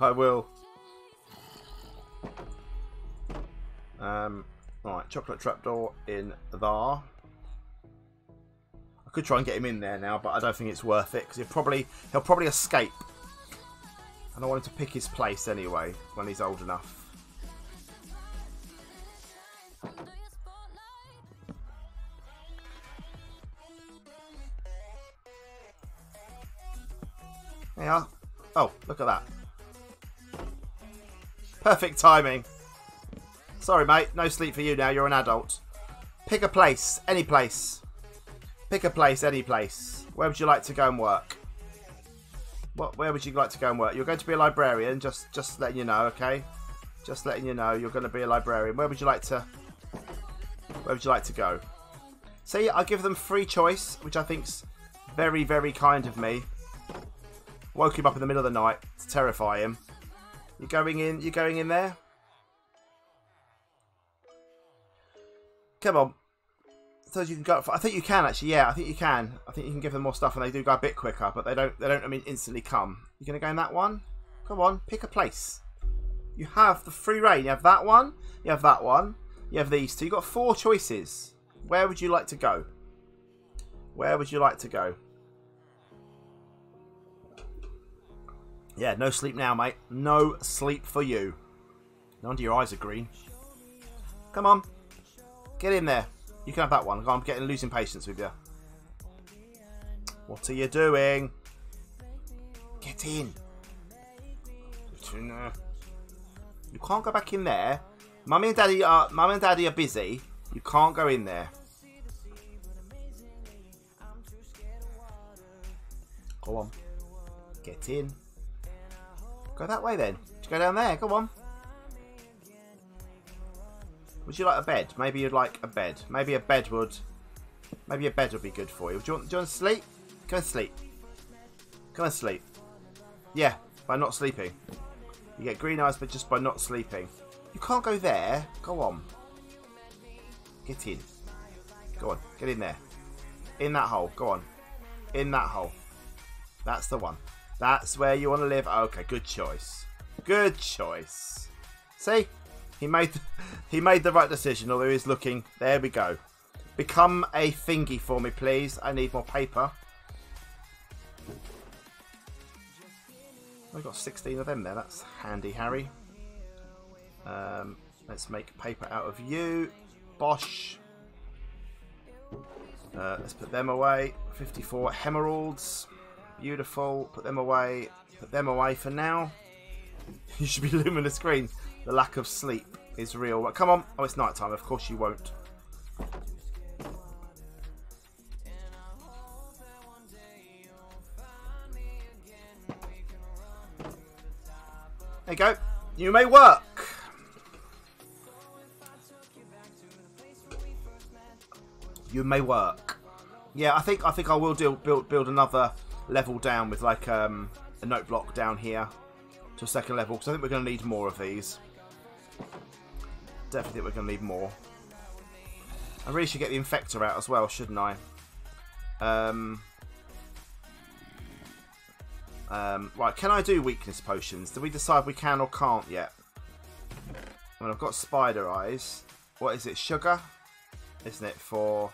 I will. Alright, chocolate trapdoor in there. I could try and get him in there now, but I don't think it's worth it, because he'll probably escape. And I want him to pick his place anyway, when he's old enough. Yeah. Oh, look at that. Perfect timing. Sorry, mate. No sleep for you now. You're an adult. Pick a place. Any place. Pick a place. Any place. Where would you like to go and work? Where would you like to go and work? You're going to be a librarian. Just letting you know, okay? Just letting you know you're going to be a librarian. Where would you like to go? See, I give them free choice, which I think's very, very kind of me. Woke him up in the middle of the night to terrify him. You're going in there? Come on. So you can go for, I think you can actually, yeah, I think you can. I think you can give them more stuff and they do go a bit quicker, but they don't I mean instantly come. You're gonna go in that one? Come on, pick a place. You have the free reign. You have that one, you have that one, you have these two. You've got four choices. Where would you like to go? Where would you like to go? Yeah, no sleep now, mate. No sleep for you. No wonder your eyes are green. Come on. Get in there. You can have that one. I'm losing patience with you. What are you doing? Get in. Get in there. You can't go back in there. Mummy and Daddy are busy. You can't go in there. Go on. Get in. Go that way then. Just go down there. Go on. Would you like a bed? Maybe you'd like a bed. Maybe a bed would. Maybe a bed would be good for you. Do you want to sleep? Come and sleep. Come and sleep. Yeah, by not sleeping. You get green eyes, but just by not sleeping. You can't go there. Go on. Get in. Go on. Get in there. In that hole. Go on. In that hole. That's the one. That's where you want to live. Okay, good choice. Good choice. See, he made the right decision. Although he's looking. There we go. Become a thingy for me, please. I need more paper. I've got 16 of them there. That's handy, Harry. Let's make paper out of you. Bosch. Let's put them away. 54 emeralds. Beautiful. Put them away. Put them away for now. You should be looming the screen. The lack of sleep is real. Come on. Oh, it's night time. Of course you won't. There you go. You may work. You may work. Yeah, I think I will build another level down with like a note block down here to a second level, because I think we're going to need more of these. Definitely think we're going to need more. I really should get the infector out as well, shouldn't I? Right, can I do weakness potions? Did we decide we can or can't yet? I mean, I've got spider eyes. What is it? Sugar? Isn't it for...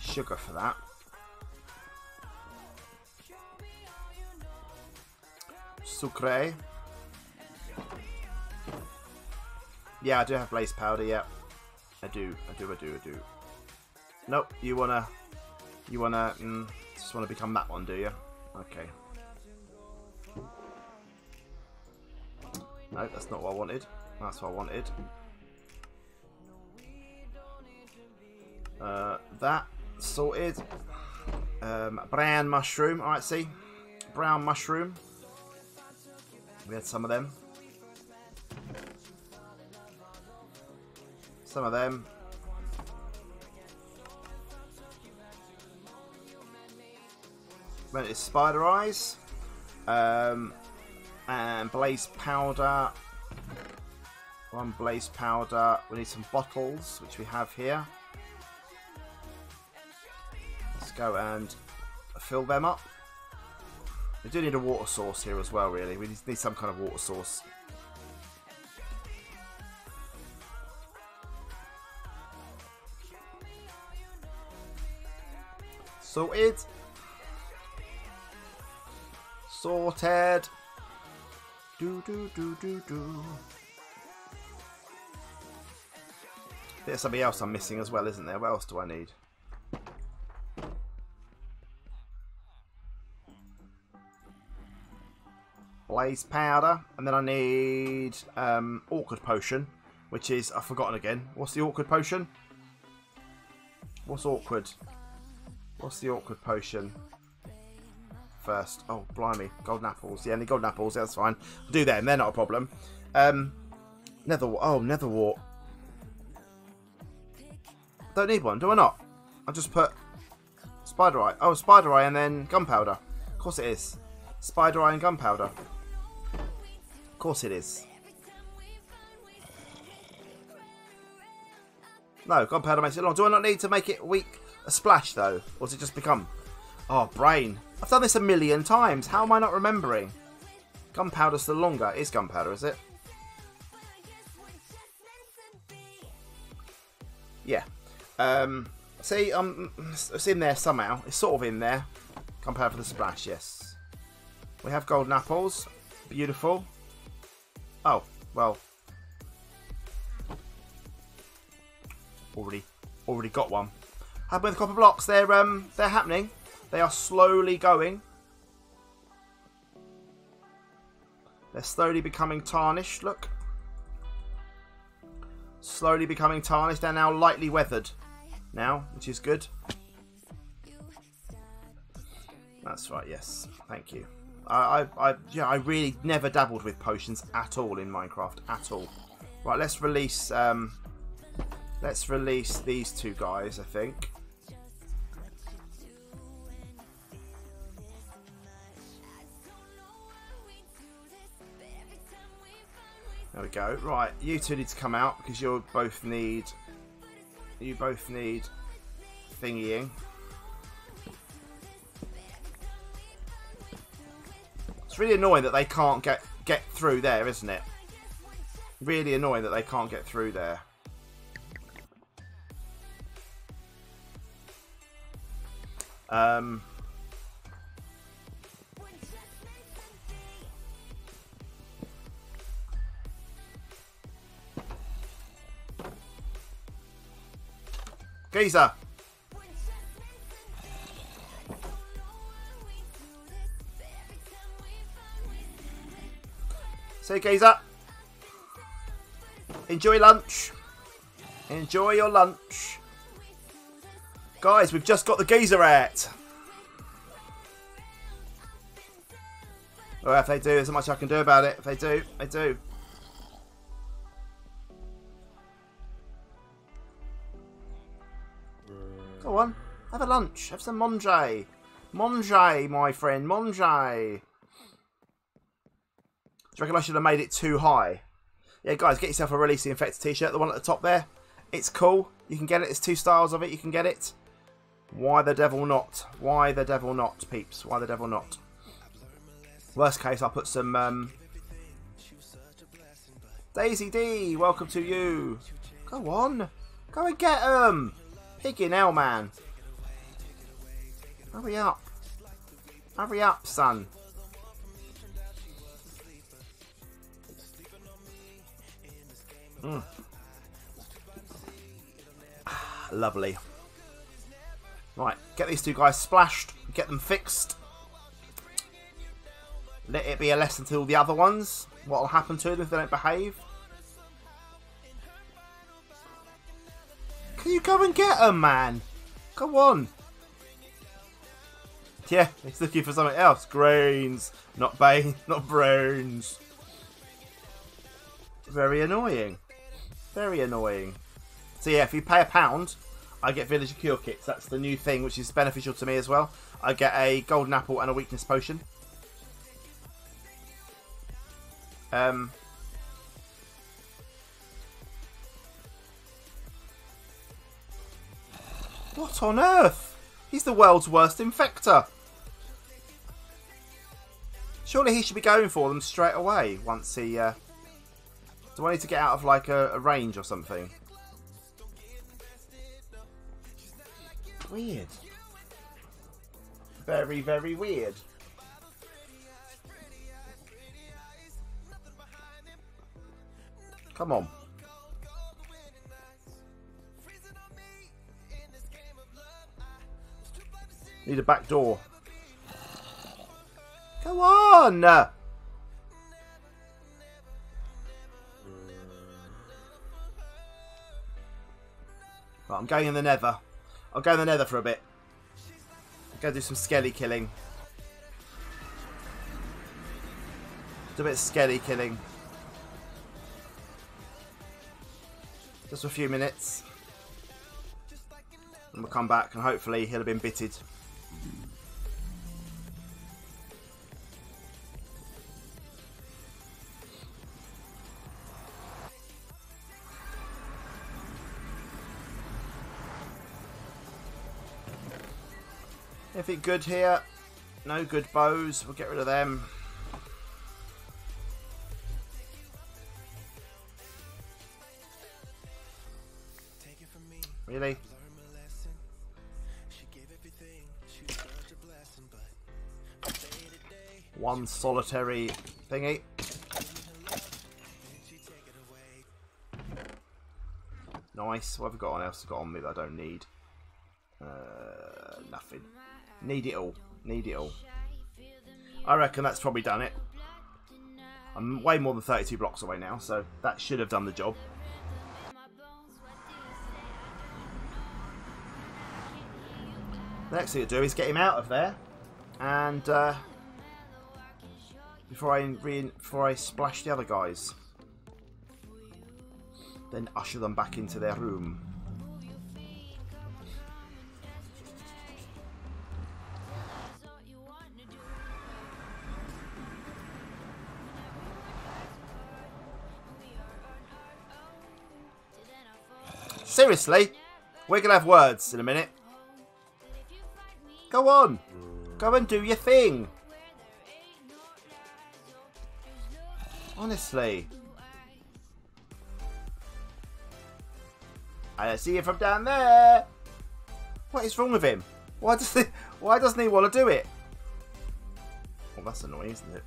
sugar for that? Sucre. Yeah, I do have blaze powder, yeah. I do. Nope, you just wanna become that one, do you? Okay. No, that's not what I wanted. That's what I wanted. That sorted. Brown mushroom. All right, see, brown mushroom. We had some of them. Then it's spider eyes. And blaze powder. One blaze powder. We need some bottles, which we have here. Let's go and fill them up. We do need a water source here as well, really. We need some kind of water source. Sorted. Sorted. Do. There's something else I'm missing as well, isn't there? What else do I need? Blaze powder, and then I need awkward potion, which is I've forgotten again. What's the awkward potion? What's awkward? What's the awkward potion? First, oh blimey, golden apples. Yeah, any golden apples. Yeah, that's fine. I'll do them. They're not a problem. Nether wart. Don't need one, do I not? I just put spider eye. Oh, spider eye and then gunpowder. Of course it is. Spider eye and gunpowder. Of course it is. No, gunpowder makes it long. Do I not need to make it weak? A splash though, or does it just become? Oh, brain. I've done this a million times. How am I not remembering? Gunpowder's the longer. It is gunpowder, is it? Yeah. See, it's in there somehow. It's sort of in there. Gunpowder for the splash, yes. We have golden apples. Beautiful. Oh, well. Already got one. Happened with copper blocks. They're happening. They are slowly going. They're slowly becoming tarnished, look. Slowly becoming tarnished. They're now lightly weathered now, which is good. That's right, yes. Thank you. I really never dabbled with potions at all in Minecraft, at all. Right, let's release these two guys, I think. There we go. Right, you two need to come out because you both need thingying. It's really annoying that they can't get through there, isn't it? Really annoying that they can't get through there. Geezer. So Geezer, enjoy lunch. Enjoy your lunch. Guys, we've just got the Geezer out. Well, if they do, there's not much I can do about it. If they do, they do. Go on. Have a lunch. Have some monjay. Monjay, my friend. Monjay. Do you reckon I should have made it too high? Yeah, guys, get yourself a Release the Infected t-shirt. The one at the top there. It's cool. You can get it. There's two styles of it. You can get it. Why the devil not? Why the devil not, peeps? Why the devil not? Worst case, I'll put some... Daisy D, welcome to you. Go on. Go and get them. Piggy now, man. Hurry up. Hurry up, son. Mm. Lovely. Right, get these two guys splashed. Get them fixed. Let it be a lesson to all the other ones. What will happen to them if they don't behave? Can you go and get them, man? Go on. Yeah, he's looking for something else. Grains, not bane, not brains. Very annoying. Very annoying. So yeah, if you pay £1, I get villager cure kits. That's the new thing, which is beneficial to me as well. I get a golden apple and a weakness potion. What on earth? He's the world's worst infector. Surely he should be going for them straight away once he... do I need to get out of like a range or something? Weird. Very, very weird. Come on. Need a back door. Go on! Right, I'm going in the nether. I'll go in the nether for a bit. Go do some skelly killing. Do a bit of skelly killing. Just for a few minutes. And we'll come back and hopefully he'll have been bitted. Everything good here? No good bows. We'll get rid of them. Really? One solitary thingy. Nice. What have we got on else? I've got on me that I don't need. Nothing. Need it all. Need it all. I reckon that's probably done it. I'm way more than 32 blocks away now, so that should have done the job. The next thing to do is get him out of there, and before I splash the other guys, then usher them back into their room. Seriously, we're gonna have words in a minute. Go on. Go and do your thing. Honestly. I see you from down there. What is wrong with him? Why doesn't he want to do it? Well, that's annoying, isn't it?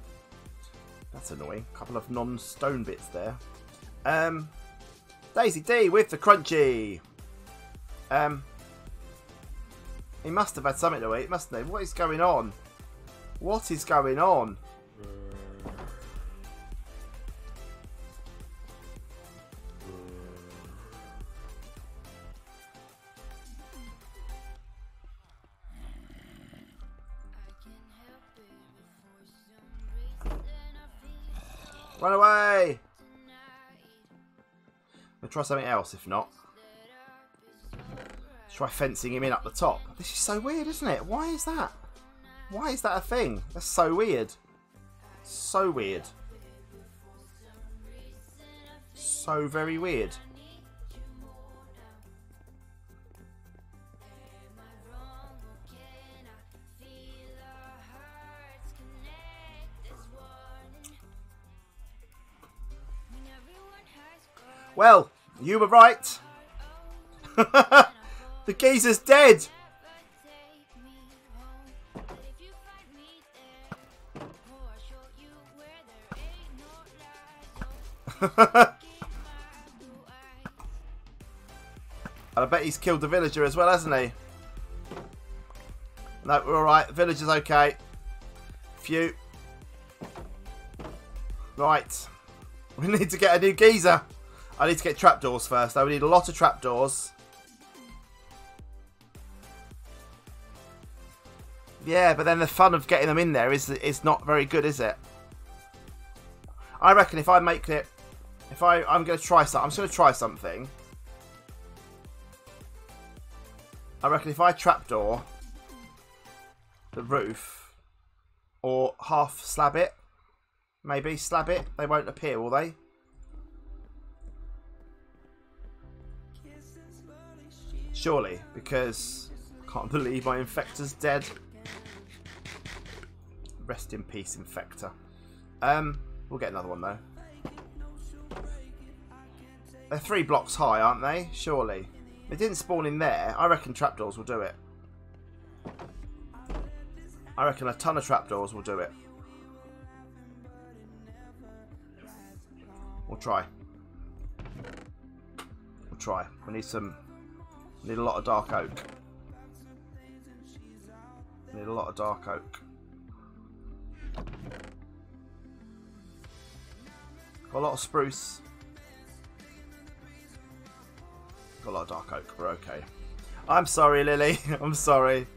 That's annoying. A couple of non-stone bits there. Daisy D with the crunchy. He must have had something to eat, mustn't he? What is going on? What is going on? Run away! We'll try something else if not. Try fencing him in up the top. This is so weird, isn't it? Why is that? Why is that a thing? That's so weird. So weird. So very weird. Well, you were right. The geezer's dead. And I bet he's killed the villager as well, hasn't he? No, we're alright. The villager's okay. Phew. Right. We need to get a new geezer. I need to get trapdoors first, though. We need a lot of trapdoors. Yeah, but then the fun of getting them in there is not very good, is it? I reckon if I make it... I'm going to try something. I'm just going to try something. I reckon if I trapdoor the roof or half slab it, maybe slab it, they won't appear, will they? Surely, because I can't believe my infector's dead. Rest in peace, infector. We'll get another one, though. They're 3 blocks high, aren't they? Surely. They didn't spawn in there. I reckon trapdoors will do it. I reckon a ton of trapdoors will do it. We'll try. We'll try. We need some... Need a lot of dark oak. Need a lot of dark oak. Got a lot of spruce. Got a lot of dark oak. We're okay. I'm sorry, Lily. I'm sorry.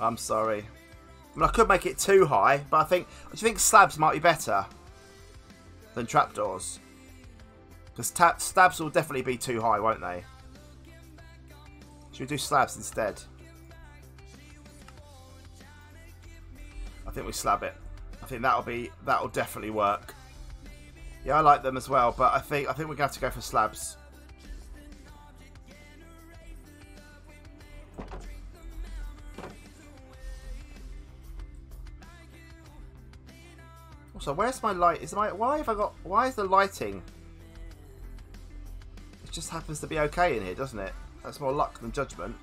I'm sorry. I mean, I could make it too high, but I think. Do you think slabs might be better than trapdoors? Because slabs will definitely be too high, won't they? Should we do slabs instead? I think we slab it. I think that'll definitely work. Yeah, I like them as well, but I think we're gonna have to go for slabs. Also, where's my light? Why is the lighting? It just happens to be okay in here, doesn't it? That's more luck than judgment.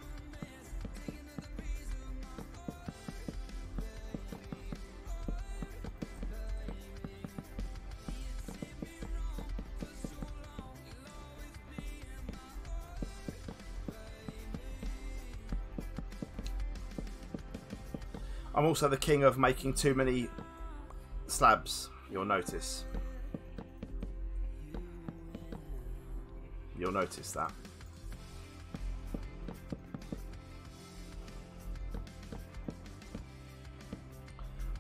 I'm also the king of making too many slabs, you'll notice. You'll notice that.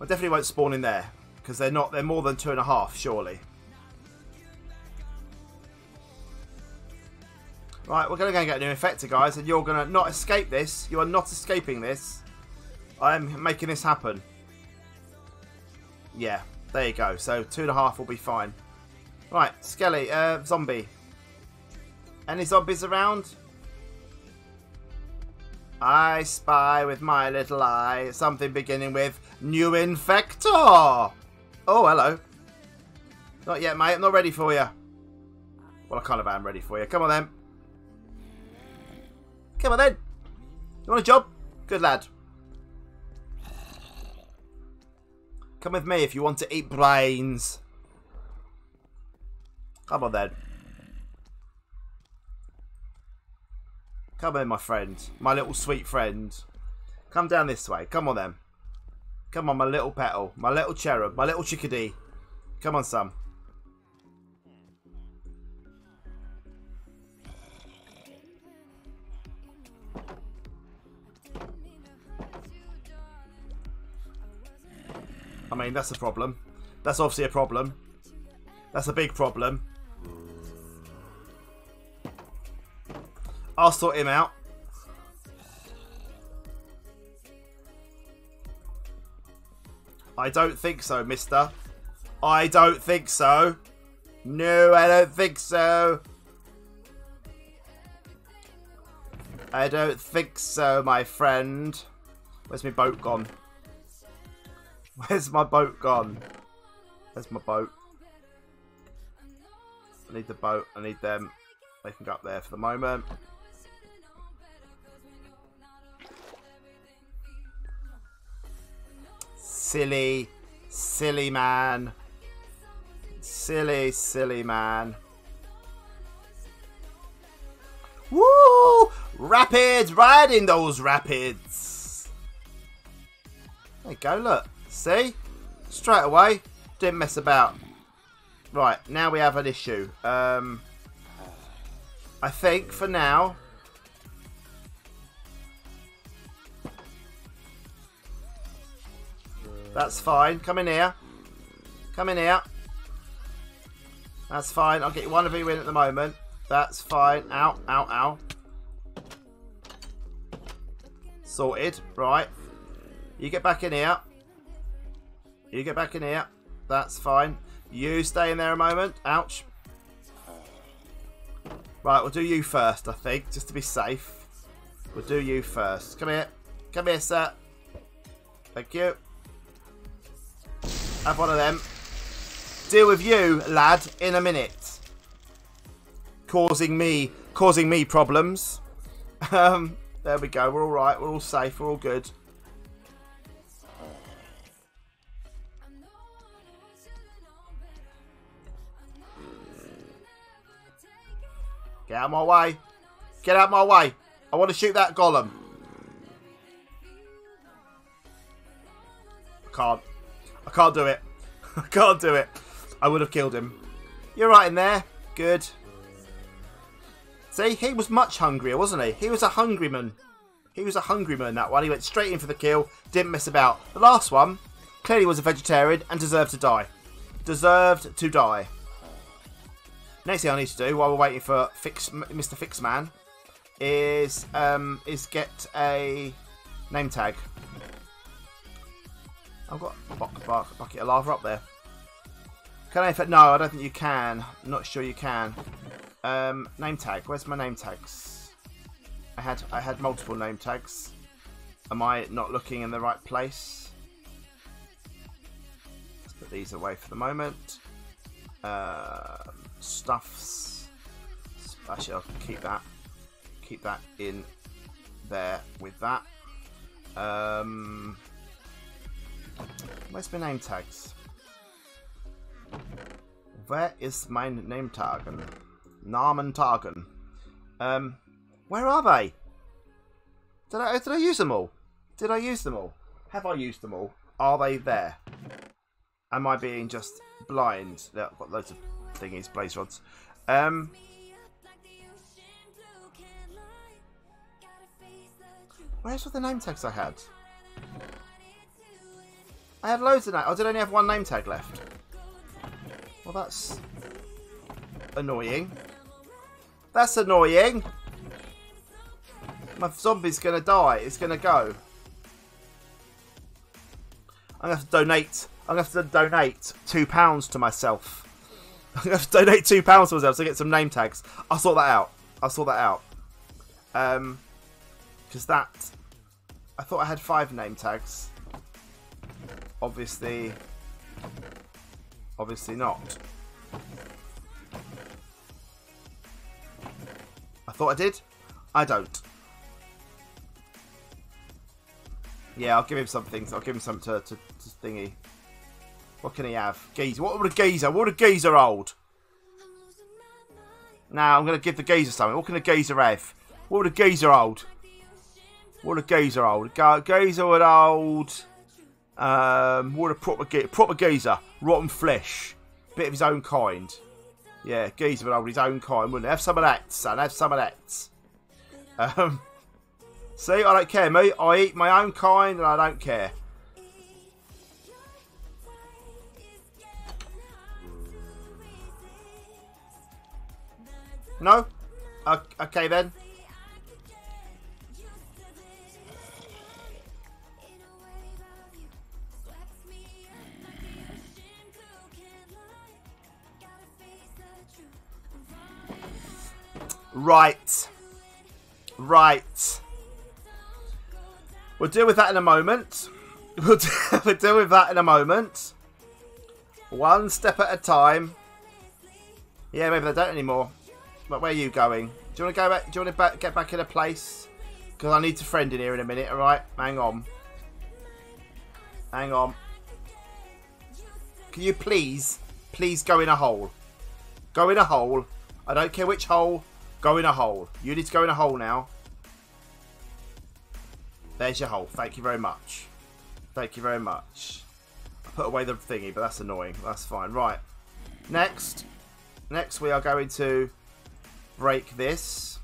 I definitely won't spawn in there because they're more than 2.5 surely. Right, we're going to go and get a new infector, guys, and you're going to not escape this. You are not escaping this. I am making this happen. Yeah, there you go. So 2.5 will be fine. Right, Skelly, zombie. Any zombies around? I spy with my little eye something beginning with new infector. Oh, hello. Not yet, mate. I'm not ready for you. Well, I kind of am ready for you. Come on, then. Come on, then. You want a job? Good lad. Come with me if you want to eat brains. Come on, then. Come on, my friend. My little sweet friend. Come down this way. Come on, then. Come on, my little petal. My little cherub. My little chickadee. Come on, son. I mean, that's a problem. That's obviously a problem. That's a big problem. I'll sort him out. I don't think so, mister. I don't think so. No, I don't think so. I don't think so, my friend. Where's my boat gone? Where's my boat gone? Where's my boat? I need the boat. I need them. They can go up there for the moment. Silly, silly man. Silly, silly man. Woo! Rapids! Riding those rapids! There you go, look. See? Straight away. Didn't mess about. Right, now we have an issue. I think for now... That's fine. Come in here. Come in here. That's fine. I'll get one of you in at the moment. That's fine. Ow, ow, ow. Sorted. Right. You get back in here. You get back in here. That's fine. You stay in there a moment. Ouch. Right, we'll do you first, I think, just to be safe. We'll do you first. Come here. Come here, sir. Thank you. Have one of them. Deal with you, lad, in a minute. Causing me problems. There we go. We're all right. We're all safe. We're all good. Get out of my way. Get out of my way. I want to shoot that golem. I can't. I can't do it. I can't do it. I would have killed him. You're right in there. Good. See, he was much hungrier, wasn't he? He was a hungry man. He was a hungry man, that one. He went straight in for the kill. Didn't mess about. The last one clearly was a vegetarian and deserved to die. Deserved to die. Next thing I need to do while we're waiting for Mr. Fixman is get a name tag. I've got a bucket of lava up there. Can I? No, I don't think you can. I'm not sure you can. Name tag. Where's my name tags? I had multiple name tags. Am I not looking in the right place? Let's put these away for the moment. Stuffs. Actually, I'll keep that. Keep that in there with that. Where's my name tags? Where is my name tagen? Namen tagen. Where are they? Did I use them all? Did I use them all? Have I used them all? Are they there? Am I being just blind? I've got loads of thingies, blaze rods. Where's all the name tags I had? I had loads of that. I did only have one name tag left. Well, that's annoying. That's annoying. My zombie's gonna die. It's gonna go. I'm gonna have to donate. I'm gonna have to donate £2 to myself. I'm gonna have to donate £2 to myself to get some name tags. I'll sort that out. I'll sort that out. Because that, I thought I had 5 name tags. Obviously not. I thought I did. I don't. Yeah, I'll give him some things. I'll give him some to thingy. What can he have? Geezer. What would a geezer? What would a geezer hold? Nah, I'm going to give the geezer something. What can a geezer have? What would a geezer hold? What would a geezer hold? Geezer would hold... What a proper geezer, rotten flesh, bit of his own kind. Yeah, geezer would hold his own kind, wouldn't he? Have some of that, son. Have some of that. See, I don't care, mate. I eat my own kind, and I don't care. No? Okay then. Right. We'll deal with that in a moment. We'll deal with that in a moment. One step at a time. Yeah, maybe they don't anymore. But where are you going? Do you want to go back? Do you want to get back in a place? Because I need to friend in here in a minute. All right, hang on. Hang on. Can you please go in a hole? Go in a hole. I don't care which hole. Go in a hole. You need to go in a hole now. There's your hole. Thank you very much. Thank you very much. I put away the thingy, but that's annoying. That's fine. Right. Next. Next, we are going to break this.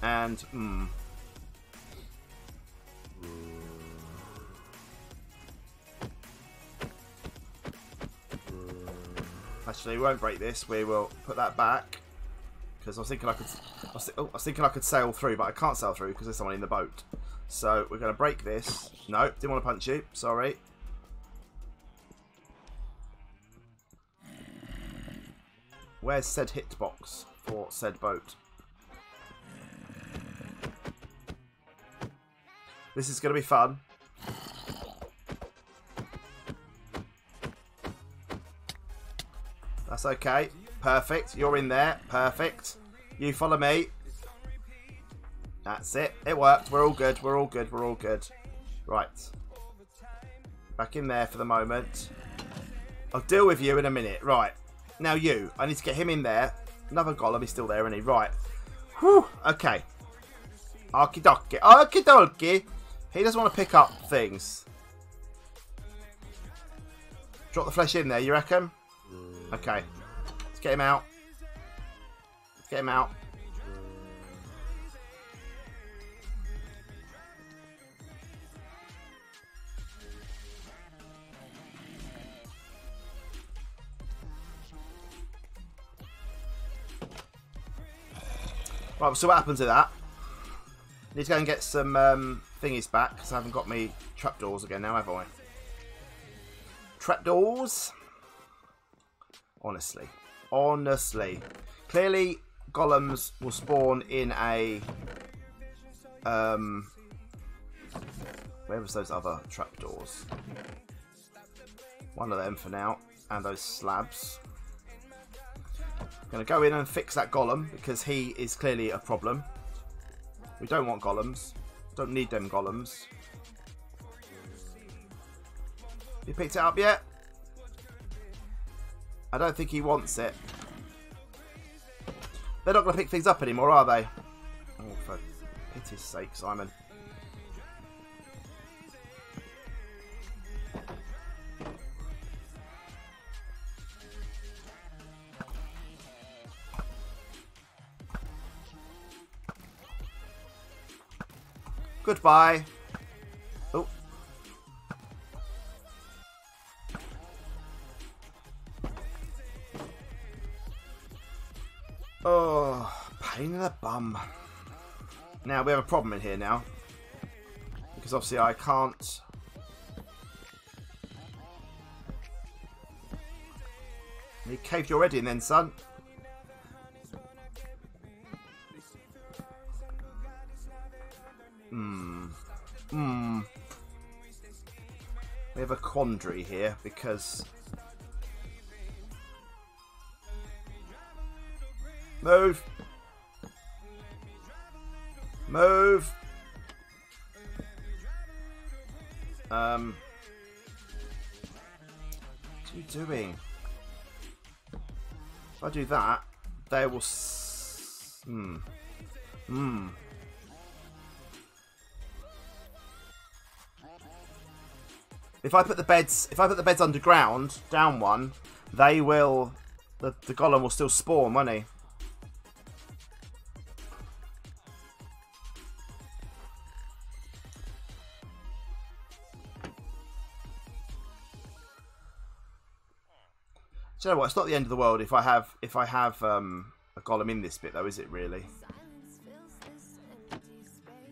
And, actually, we won't break this. We will put that back because I was thinking I could. I was thinking I could sail through, but I can't sail through because there's someone in the boat. So we're going to break this. No, didn't want to punch you. Sorry. Where's said hitbox for said boat? This is going to be fun. That's okay. Perfect. You're in there. Perfect. You follow me. That's it. It worked. We're all good. We're all good. We're all good. Right. Back in there for the moment. I'll deal with you in a minute. Right. Now you. I need to get him in there. Another golem is still there, isn't he? Right. Whew. Okay. Okie dokie. Okie dokie. He doesn't want to pick up things. Drop the flesh in there, you reckon? Okay, let's get him out. Let's get him out. Right, so what happened to that? Need to go and get some thingies back because I haven't got me trapdoors again now, have I? Trapdoors? Honestly. Clearly, golems will spawn in a... where was those other trapdoors? One of them for now. And those slabs. I'm going to go in and fix that golem because he is clearly a problem. We don't want golems. Don't need them golems. You picked it up yet? I don't think he wants it. They're not going to pick things up anymore, are they? Oh, for pity's sake, Simon. Goodbye. Oh. Oh, pain in the bum. Now, we have a problem in here now. Because obviously I can't... He caved you already in then, son. We have a quandary here because... Move. What are you doing? If I do that, they will. If I put the beds underground, down one, they will. The golem will still spawn, won't he? Do you know what? It's not the end of the world if I have a golem in this bit though, is it really?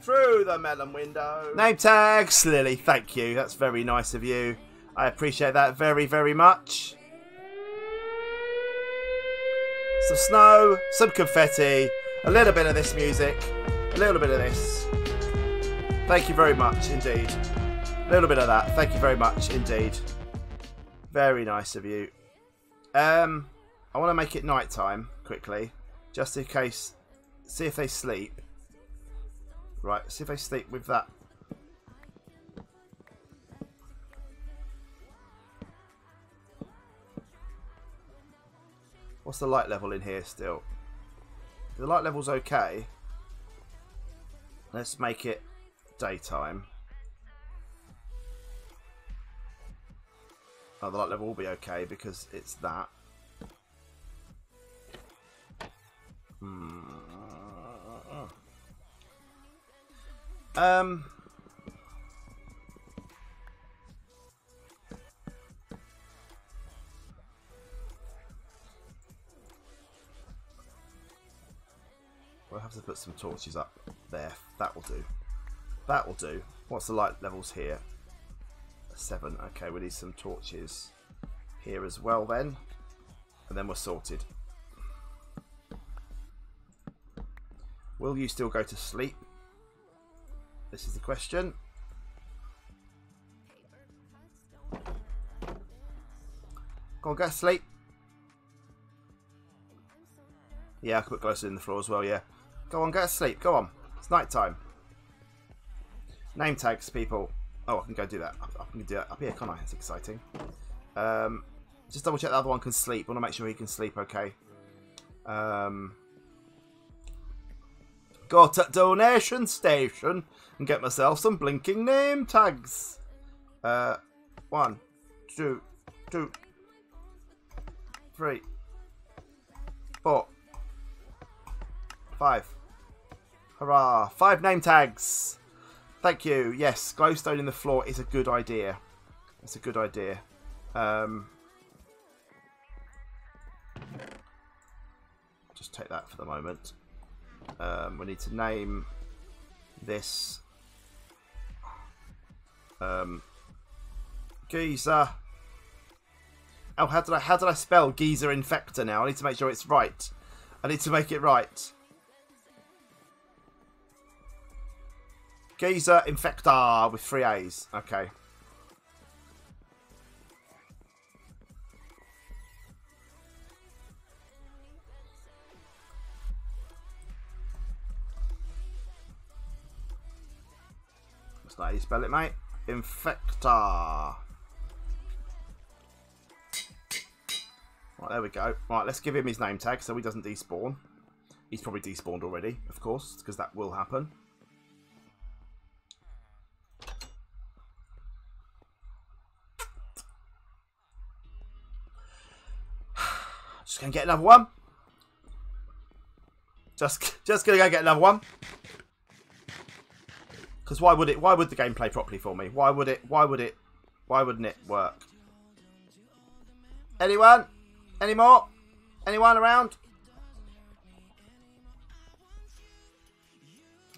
Through the melon window. Name tags, Lily. Thank you. That's very nice of you. I appreciate that very, very much. some snow, some confetti, a little bit of this music, a little bit of this. Thank you very much indeed. A little bit of that. Thank you very much indeed. Very nice of you. I want to make it night time quickly, just in case. See if they sleep. Right, see if they sleep with that. What's the light level in here still? The light level's okay. Let's make it daytime. Oh, the light level will be okay because it's that. We'll have to put some torches up there. That will do. That will do. What's the light levels here? 7. Okay, we need some torches here as well then. And then we're sorted. Will you still go to sleep? This is the question. Go on, go to sleep. Yeah, I could put closer in the floor as well, yeah. Go on, go to sleep. Go on. It's night time. Name tags, people. Oh, I can go do that. I can do that up here, can't I? It's exciting. Just double check the other one can sleep. I want to make sure he can sleep okay. Got at donation station and get myself some blinking name tags. 1, 2, 3, 4, 5. Hurrah! 5 name tags. Thank you. Yes, glowstone in the floor is a good idea. It's a good idea. Just take that for the moment. We need to name this Geezer. Oh, how did I spell Geezer Infector now? I need to make sure it's right. I need to make it right. Geezer Infector with 3 A's. Okay. That's not how you spell it, mate. Infector. Right, there we go. Right, let's give him his name tag so he doesn't despawn. He's probably despawned already, of course, because that will happen. Just gonna get another one. Just gonna go get another one. Because why would it? Why would the game play properly for me? Why would it? Why would it? Why wouldn't it work? Anyone? Any more? Anyone around?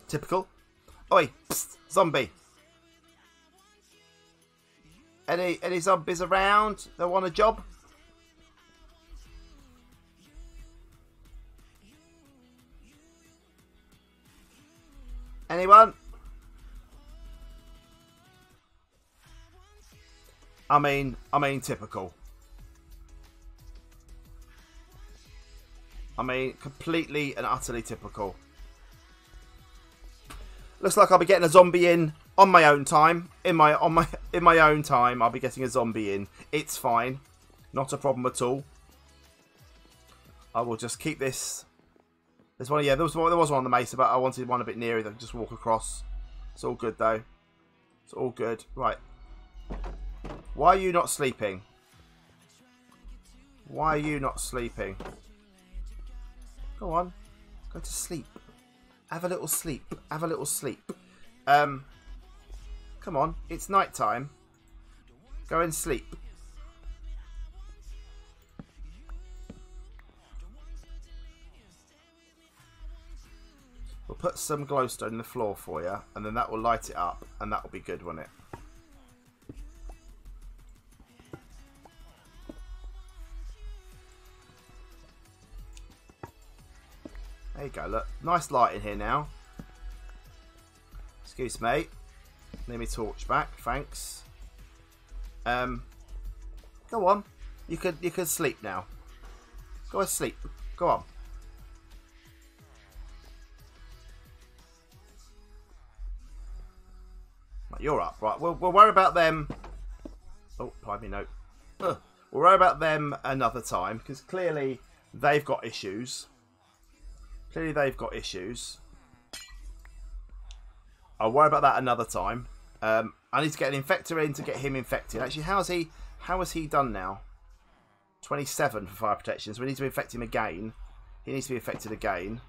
Typical. Oi! Psst, zombie. Any zombies around that want a job? Anyone? I mean, typical. I mean, completely and utterly typical. Looks like I'll be getting a zombie in on my own time. In my own time, I'll be getting a zombie in. It's fine, not a problem at all. I will just keep this. There's one, yeah, there was one on the mesa, but I wanted one a bit nearer that I could just walk across. It's all good, though. It's all good. Right. Why are you not sleeping? Why are you not sleeping? Go on. Go to sleep. Have a little sleep. Have a little sleep. Come on. It's night time. Go and sleep. We'll put some glowstone in the floor for you, and then that will light it up, and that will be good, won't it? There you go, look. Nice light in here now. Excuse me. Let me torch back, thanks. Go on. You can sleep now. Go and sleep. Go on. Right, you're up, right? We'll worry about them. Oh, pardon me, no. We'll worry about them another time because clearly they've got issues. Clearly they've got issues. I'll worry about that another time. I need to get an infector in to get him infected. Actually, how is he done now? 27 for fire protection, so we need to infect him again. He needs to be infected again.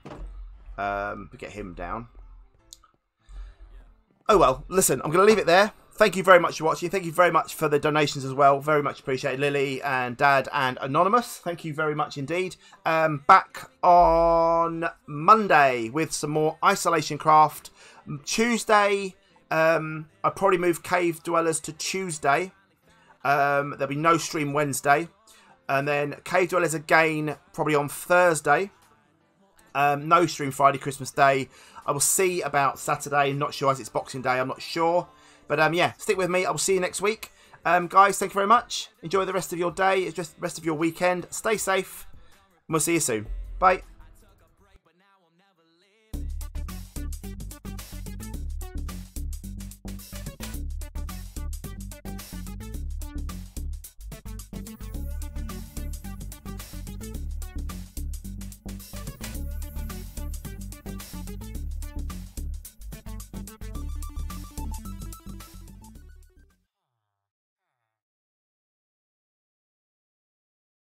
To get him down. Oh well, listen, I'm going to leave it there. Thank you very much for watching. Thank you very much for the donations as well. Very much appreciated, Lily and Dad and Anonymous. Thank you very much indeed. Back on Monday with some more Isolation Craft. Tuesday, I probably move Cave Dwellers to Tuesday. There'll be no stream Wednesday. And then Cave Dwellers again, probably on Thursday. No stream Friday, Christmas Day. I will see about Saturday. Not sure, as it's Boxing Day. I'm not sure. But yeah, stick with me. I will see you next week. Guys, thank you very much. Enjoy the rest of your day, the rest of your weekend. Stay safe. And we'll see you soon. Bye.